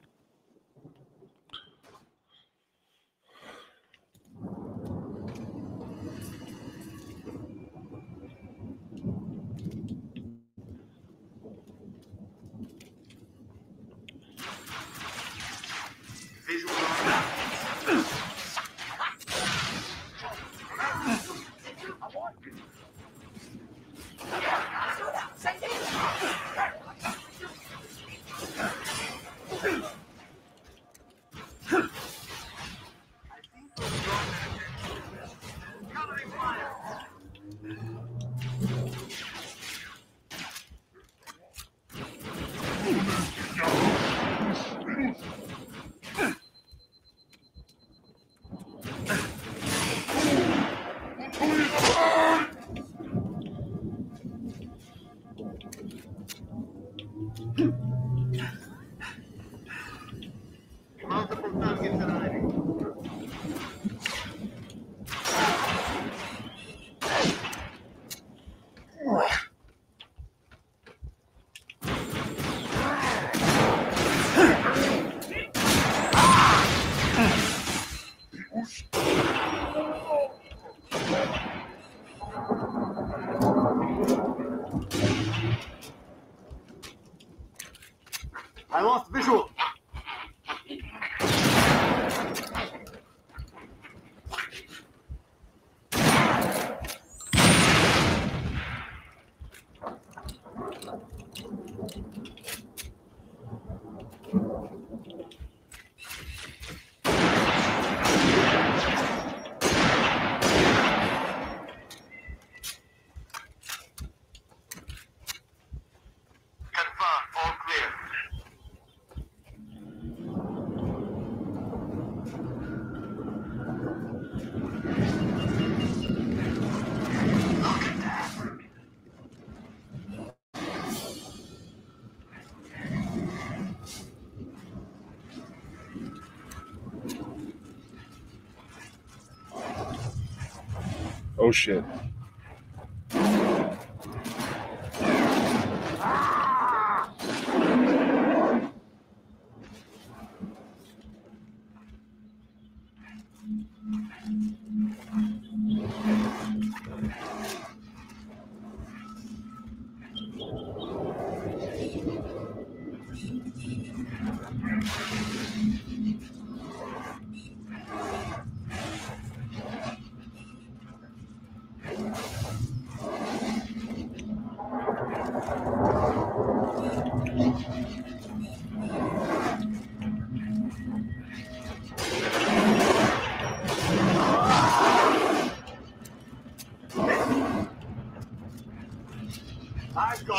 Oh shit.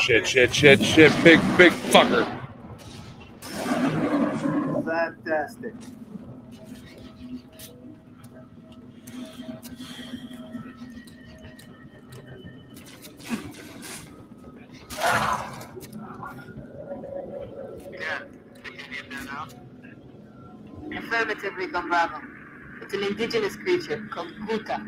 Shit, shit, shit, shit, big, big fucker. Fantastic. affirmatively gone ravel. It's an indigenous creature called Guta.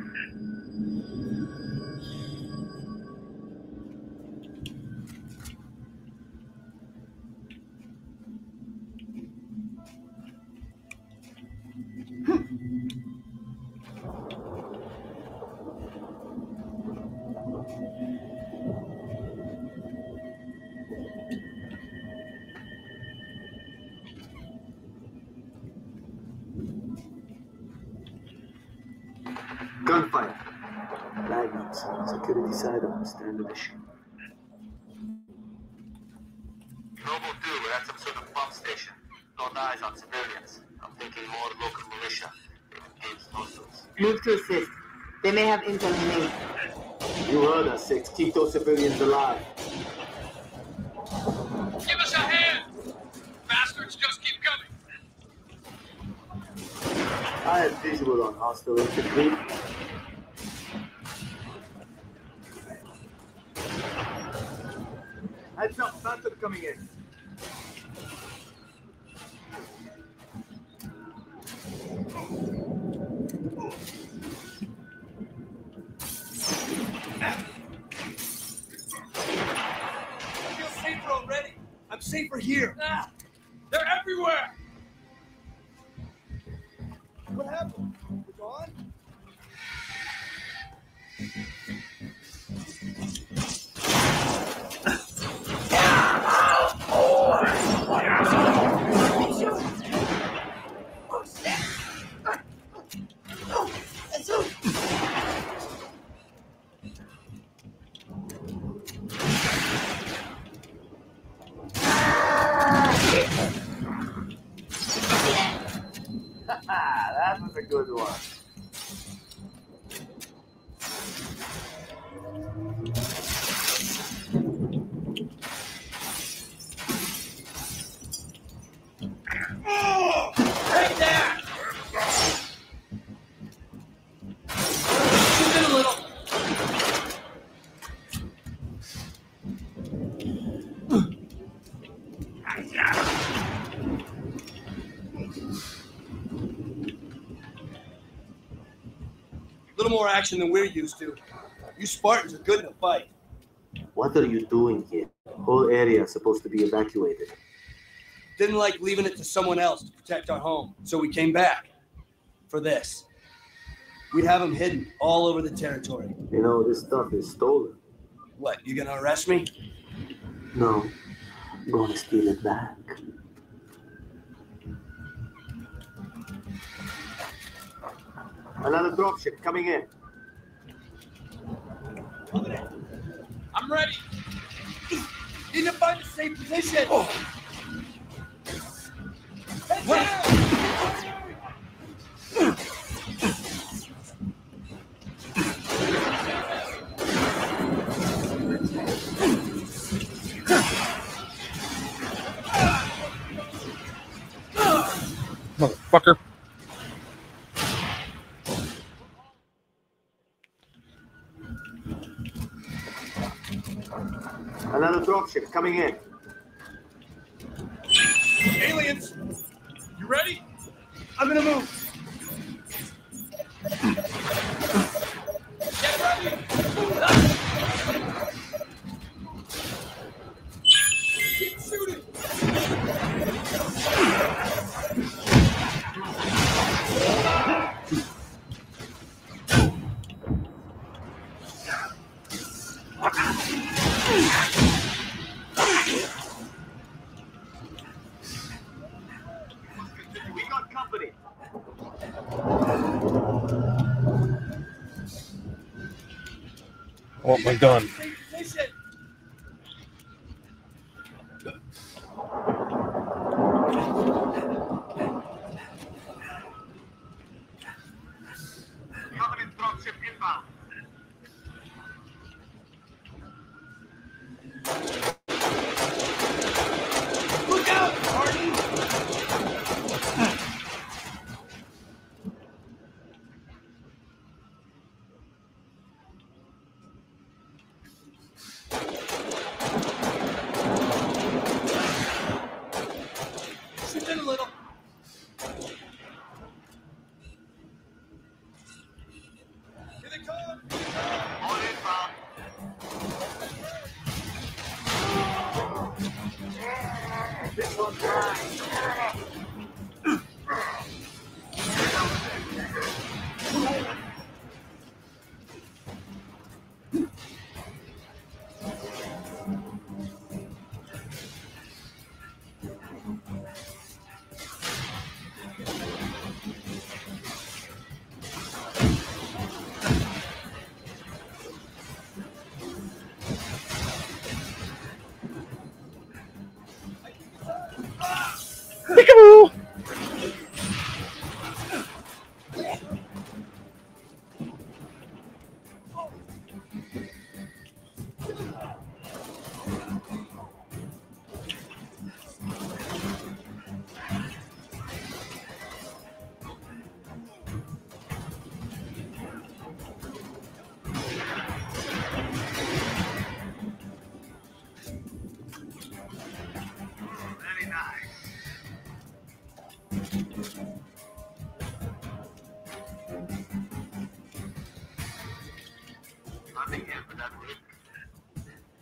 Gunfire. Diagnose. Security side of the standard issue. Noble two, we're at some sort of pump station. No eyes on civilians. I'm thinking more local militia. They've engaged hostiles. Move to assist. They may have intel in aid. You heard us, Six. Keep those civilians alive. Give us a hand! Bastards just keep coming. I have visual on hostile infantry. Heads up, Phantom coming in. I feel safer already. I'm safer here. Ah, they're everywhere. What happened? We're gone? More action than we're used to. You Spartans are good in a fight. What are you doing here? The whole area is supposed to be evacuated. Didn't like leaving it to someone else to protect our home, so we came back for this. We have them hidden all over the territory. You know, this stuff is stolen. What, you gonna arrest me? No, I'm gonna steal it back. Another dropship coming in. I'm ready. Need to find a safe position. Oh. Motherfucker. Another dropship coming in. Aliens! You ready? I'm gonna move. Get ready! Keep shooting! I want my gun.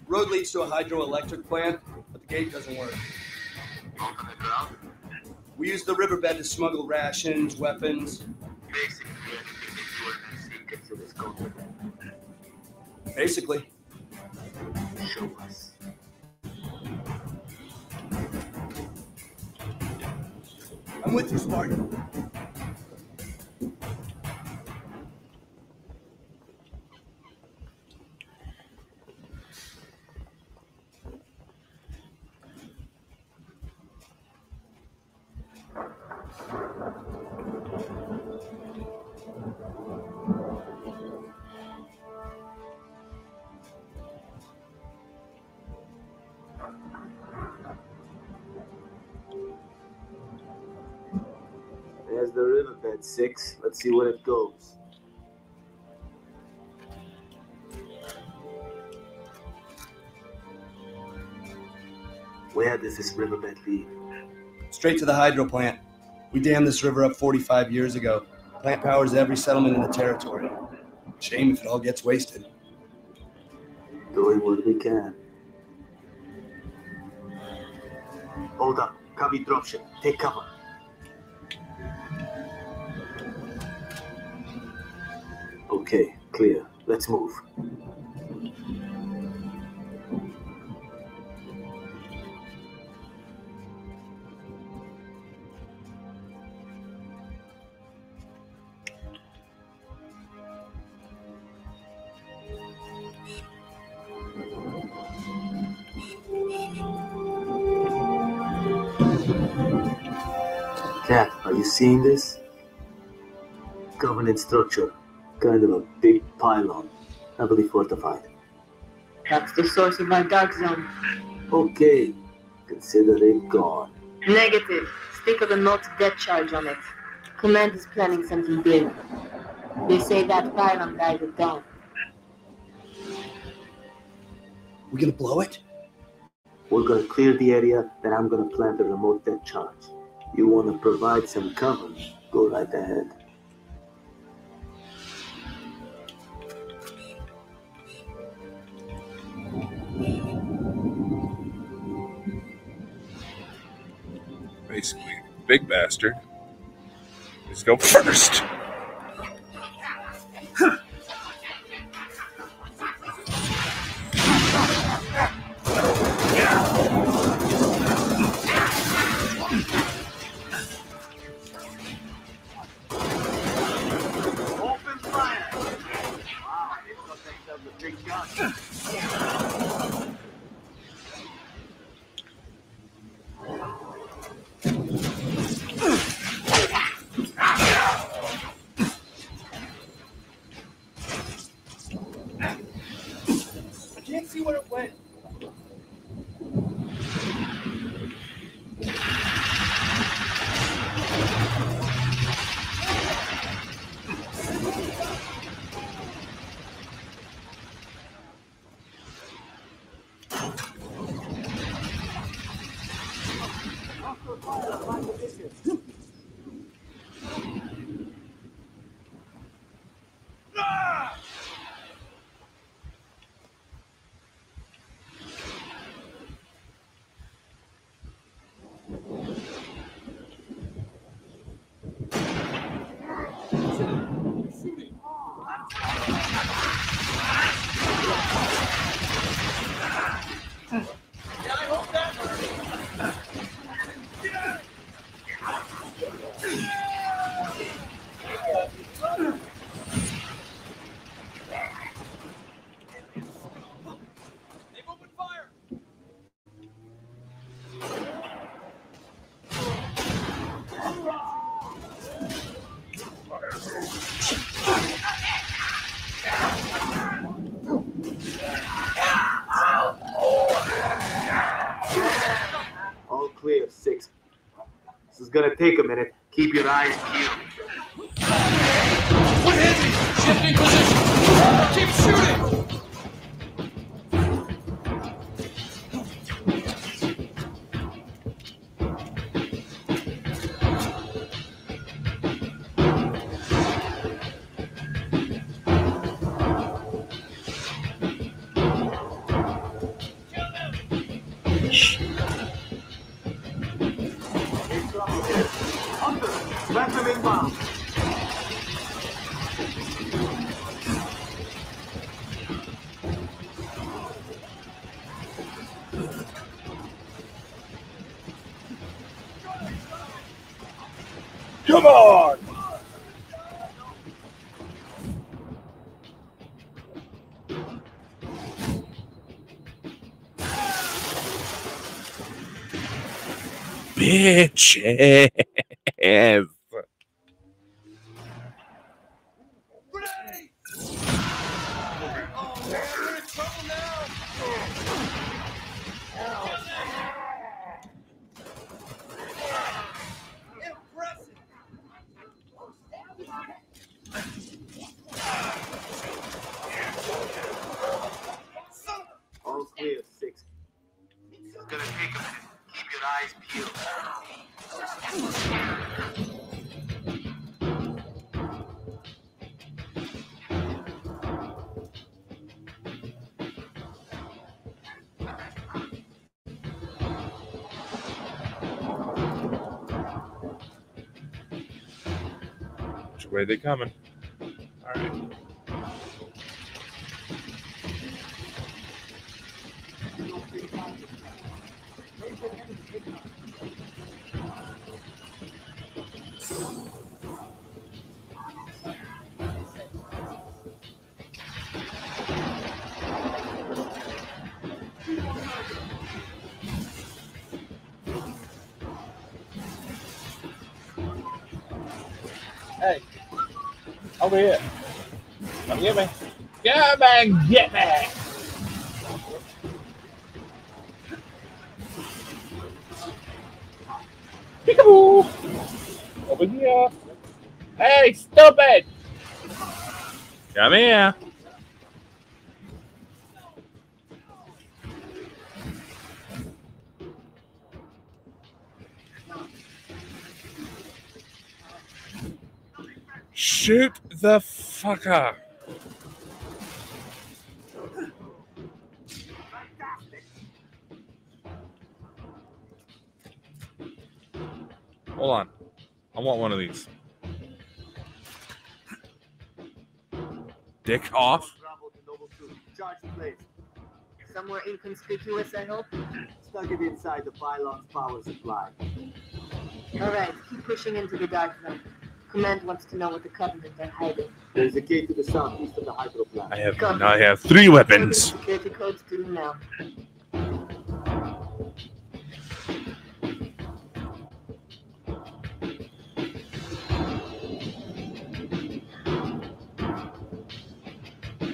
Road leads to a hydroelectric plant, but the gate doesn't work. We use the riverbed to smuggle rations, weapons. Basically, anything that you are going to see. Basically. Show us. I'm with you, Spartan. Six. Let's see where it goes. Where does this riverbed lead? Straight to the hydro plant. We dammed this river up forty-five years ago. Plant powers every settlement in the territory. Shame if it all gets wasted. Doing what we can. Hold up. Copy dropship. Take cover. Okay, clear. Let's move. Kat, are you seeing this? Covenant structure. Kind of a big pylon, heavily fortified. That's the source of my dark zone. Okay, consider it gone. Negative. Stick of a not death charge on it. Command is planning something big. They say that pylon guys are down. We're gonna blow it? We're gonna clear the area, then I'm gonna plant a remote death charge. You wanna provide some cover? Go right ahead. Basically, big bastard. Let's go first. Gonna take a minute. Keep your eyes peeled. What hit me? Shifting position. Keep shooting. Bitch. Way they coming. All right. Over here. Come get me. Come and get me. Peekaboo. Over here. Hey, stupid. Come here. Shoot the fucker. Hold on. I want one of these. Dick off. Charge the place. Somewhere inconspicuous, I hope. Stuck it inside the pylon's power supply. All right, keep pushing into the dark night. Command wants to know what the Covenant are hiding. There's a gate to the southeast of the hydro plant. I have, Covenant. I have three weapons. Security codes do now.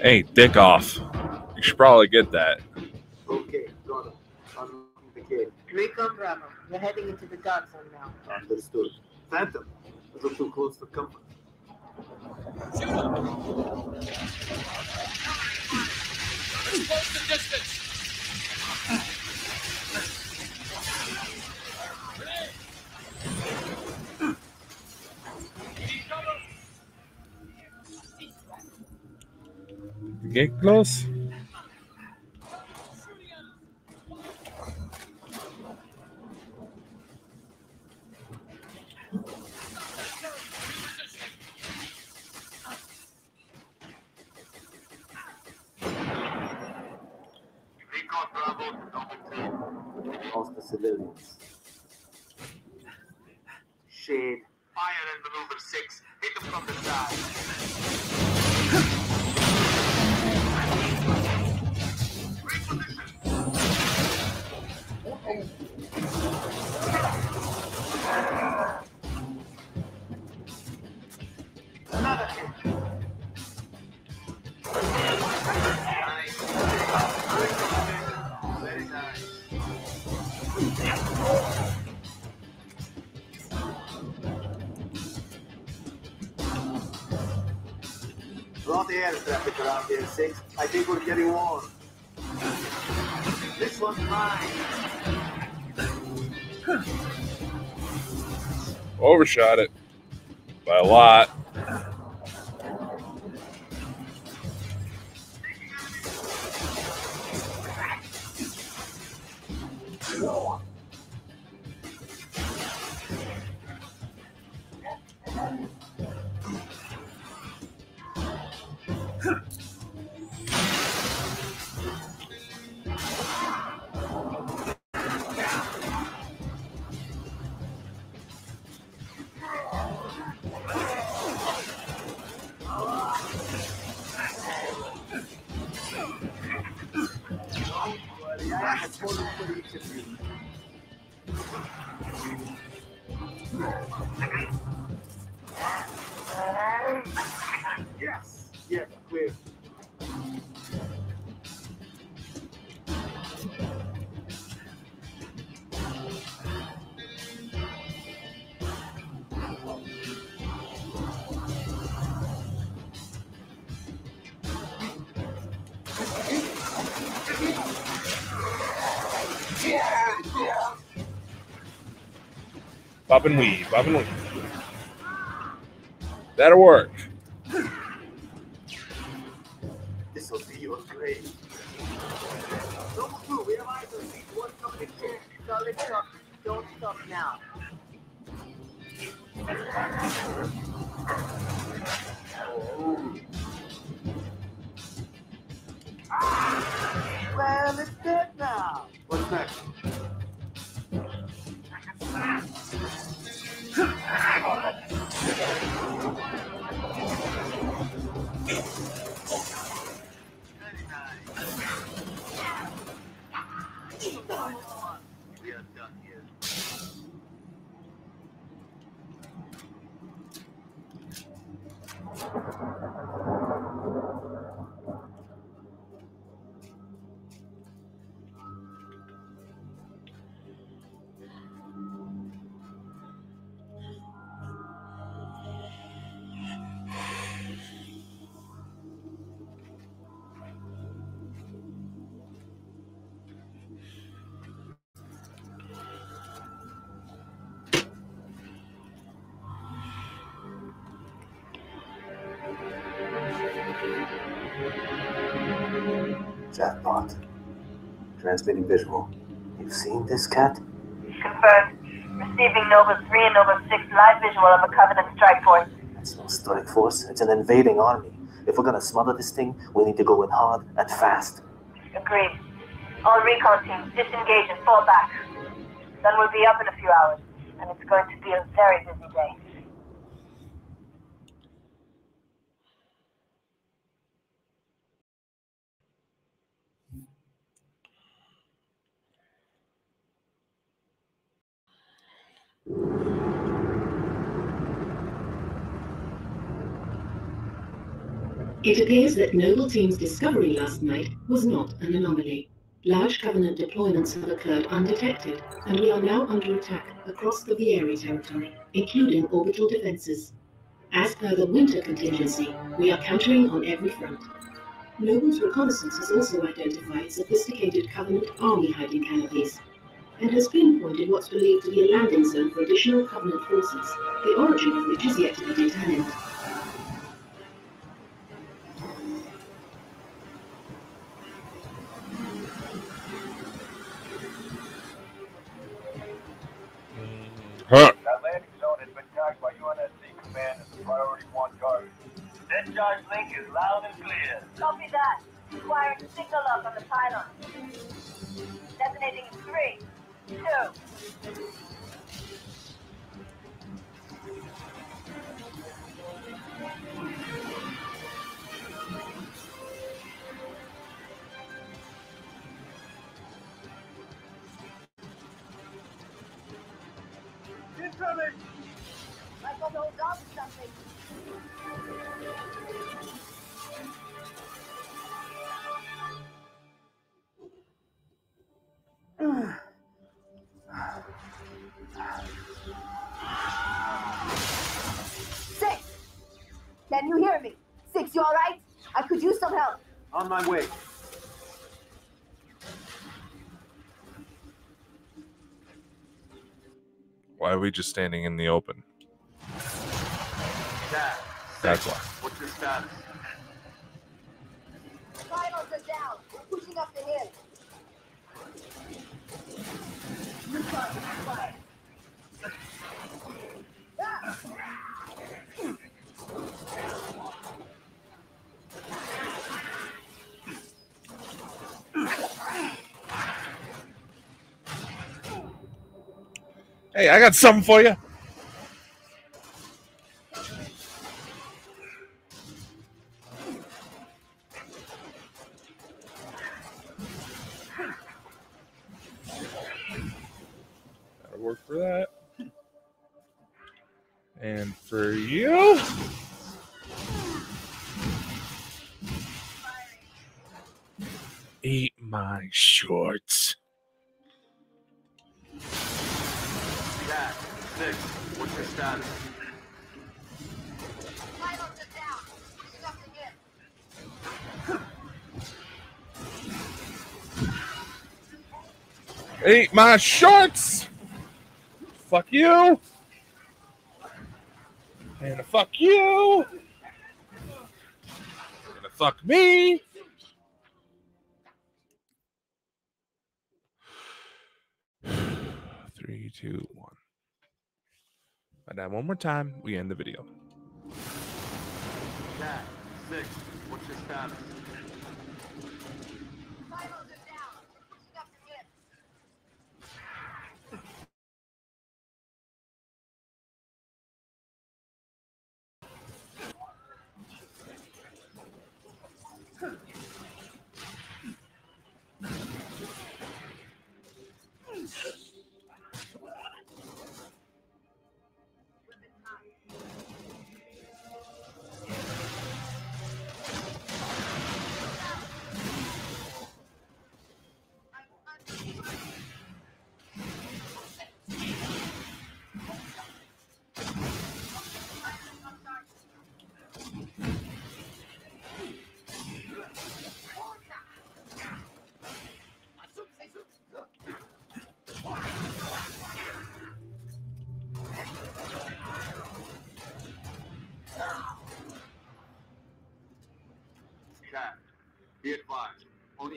Hey, dick off. You should probably get that. Okay, got it. I'm the gate. Recon Bravo, you're heading into the dark zone now. Understood. Phantom. A little too close for comfort. Shoot up. Close the distance. Get close. Calls for civilians. Shade. Fire and maneuver six. Hit them from the side. Another hit. Lot of air traffic around here, six. I think we're getting warm. This one's mine. Overshot it by a lot. Bob and weave, bob and weave. That'll work. This'll be your grave. Noble two, we have eyes on these one company chairs. Solid stop. Don't stop now. Oh. Ah, well, it's good now. What's next? Chatbot. Transmitting visual. You've seen this, Kat? Confirmed. Receiving Nova three and Nova six live visual of a Covenant strike force. That's no strike force. It's an invading army. If we're gonna smother this thing, we need to go in hard and fast. Agreed. All recon teams, disengage and fall back. Then we'll be up in a few hours, and it's going to be a very busy day. It appears that Noble Team's discovery last night was not an anomaly. Large Covenant deployments have occurred undetected, and we are now under attack across the Vieri territory, including orbital defenses. As per the Winter Contingency, we are countering on every front. Noble's reconnaissance has also identified sophisticated Covenant army hiding canopies, and has pinpointed what's believed to be a landing zone for additional Covenant forces, the origin of which is yet to be determined. Huh. That landing zone has been tagged by U N S C Command as priority one guard. That charge link is loud and clear. Copy that. Requiring signal up on the pylon. Three, two. Incoming! I got to hold on to something. Six! Can you hear me? Six, you all right? I could use some help. On my way. Why are we just standing in the open? Dad, that's why. What's your status? The finals are down. We're pushing up the hill. Hey, I got something for you. That'll work for that. And for you. Eat my shorts. Six, what's your status? Finals are down. There's nothing in. Eat my shorts! Fuck you! And fuck you! And fuck me! Three, two, one. I die one more time, we end the video. Cat, six, what's your status? Finals are down. We're pushing up the hill.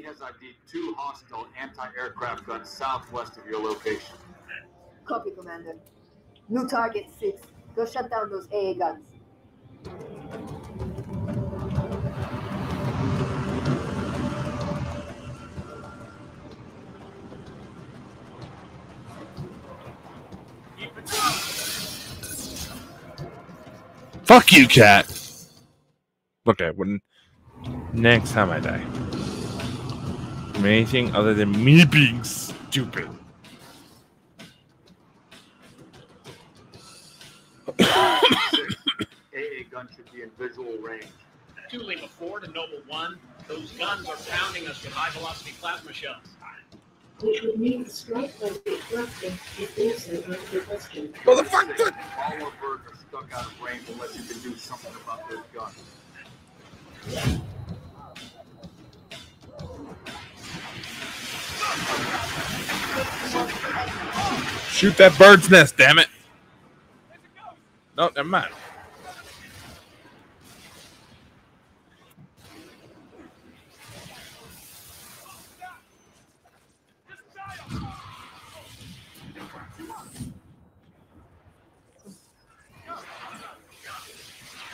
Has I D two hostile anti-aircraft guns southwest of your location. Copy, Commander. New target six. Go shut down those A A guns. Keep it up. Fuck you, Cat. Okay, when next time I die. Anything other than me being stupid. A A gun should be in visual range. Two Lima four to Noble one. Those guns are pounding us with high velocity plasma shells. Which would mean the strike was disrupted if also not combustion. Motherfucker! All our birds are stuck out of range unless you can do something about those guns. Shoot that bird's nest, damn it. No, never mind.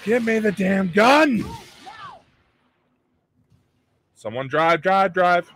Give me the damn gun. Someone drive, drive, drive.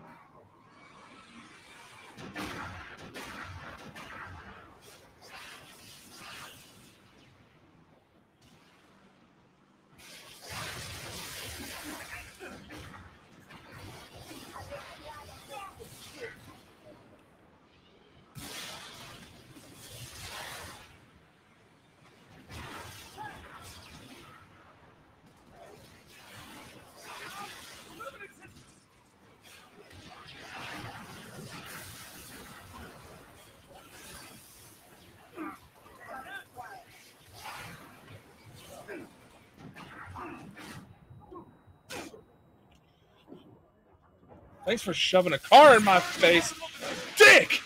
Thanks for shoving a car in my face. Dick!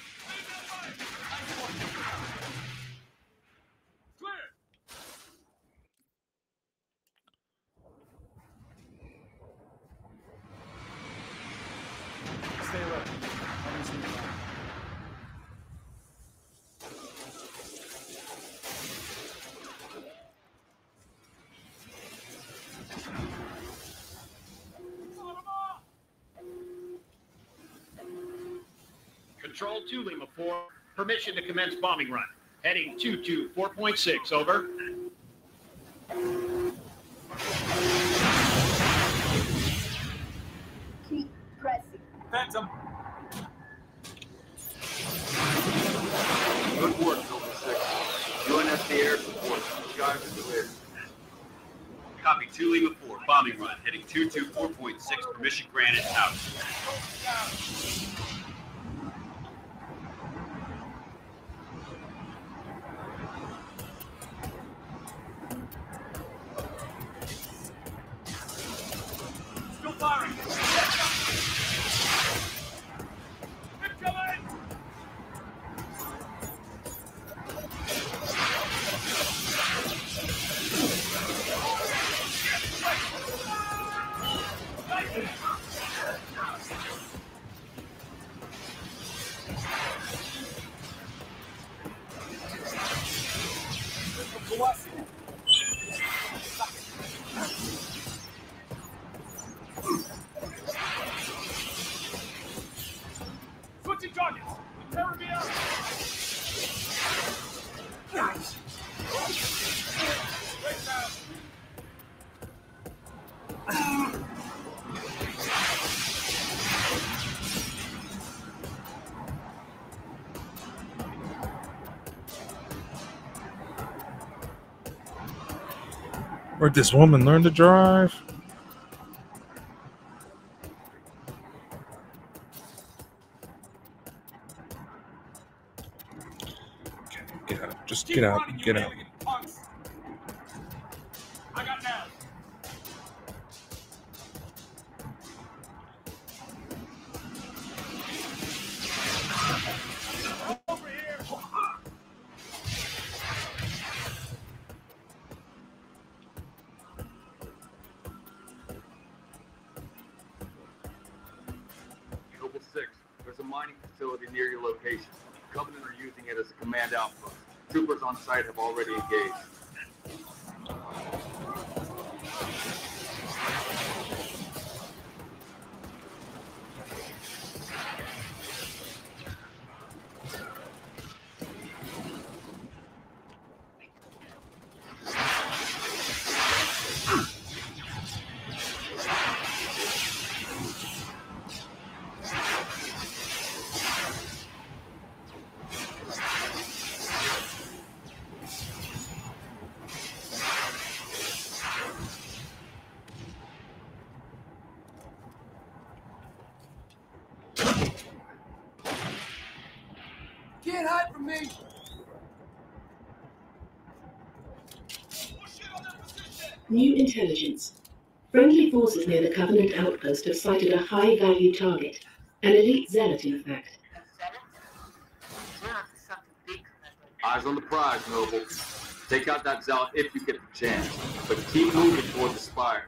Control two Lima four, permission to commence bombing run. Heading two two four point six, over. Keep pressing. Phantom. Good work, Delta six. Join us the air support. Skies are clear. Copy two Lima four, bombing run. Heading two two four point six, permission granted, out. Where'd this woman learn to drive? Okay, get out. Just get out. Get out. I got now. Covenant are using it as a command outpost. Troopers on site have already engaged. New intelligence. Friendly forces near the Covenant outpost have sighted a high-value target, an elite zealot, in fact. Eyes on the prize, Noble. Take out that zealot if you get the chance, but keep moving toward the spires.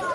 Oh!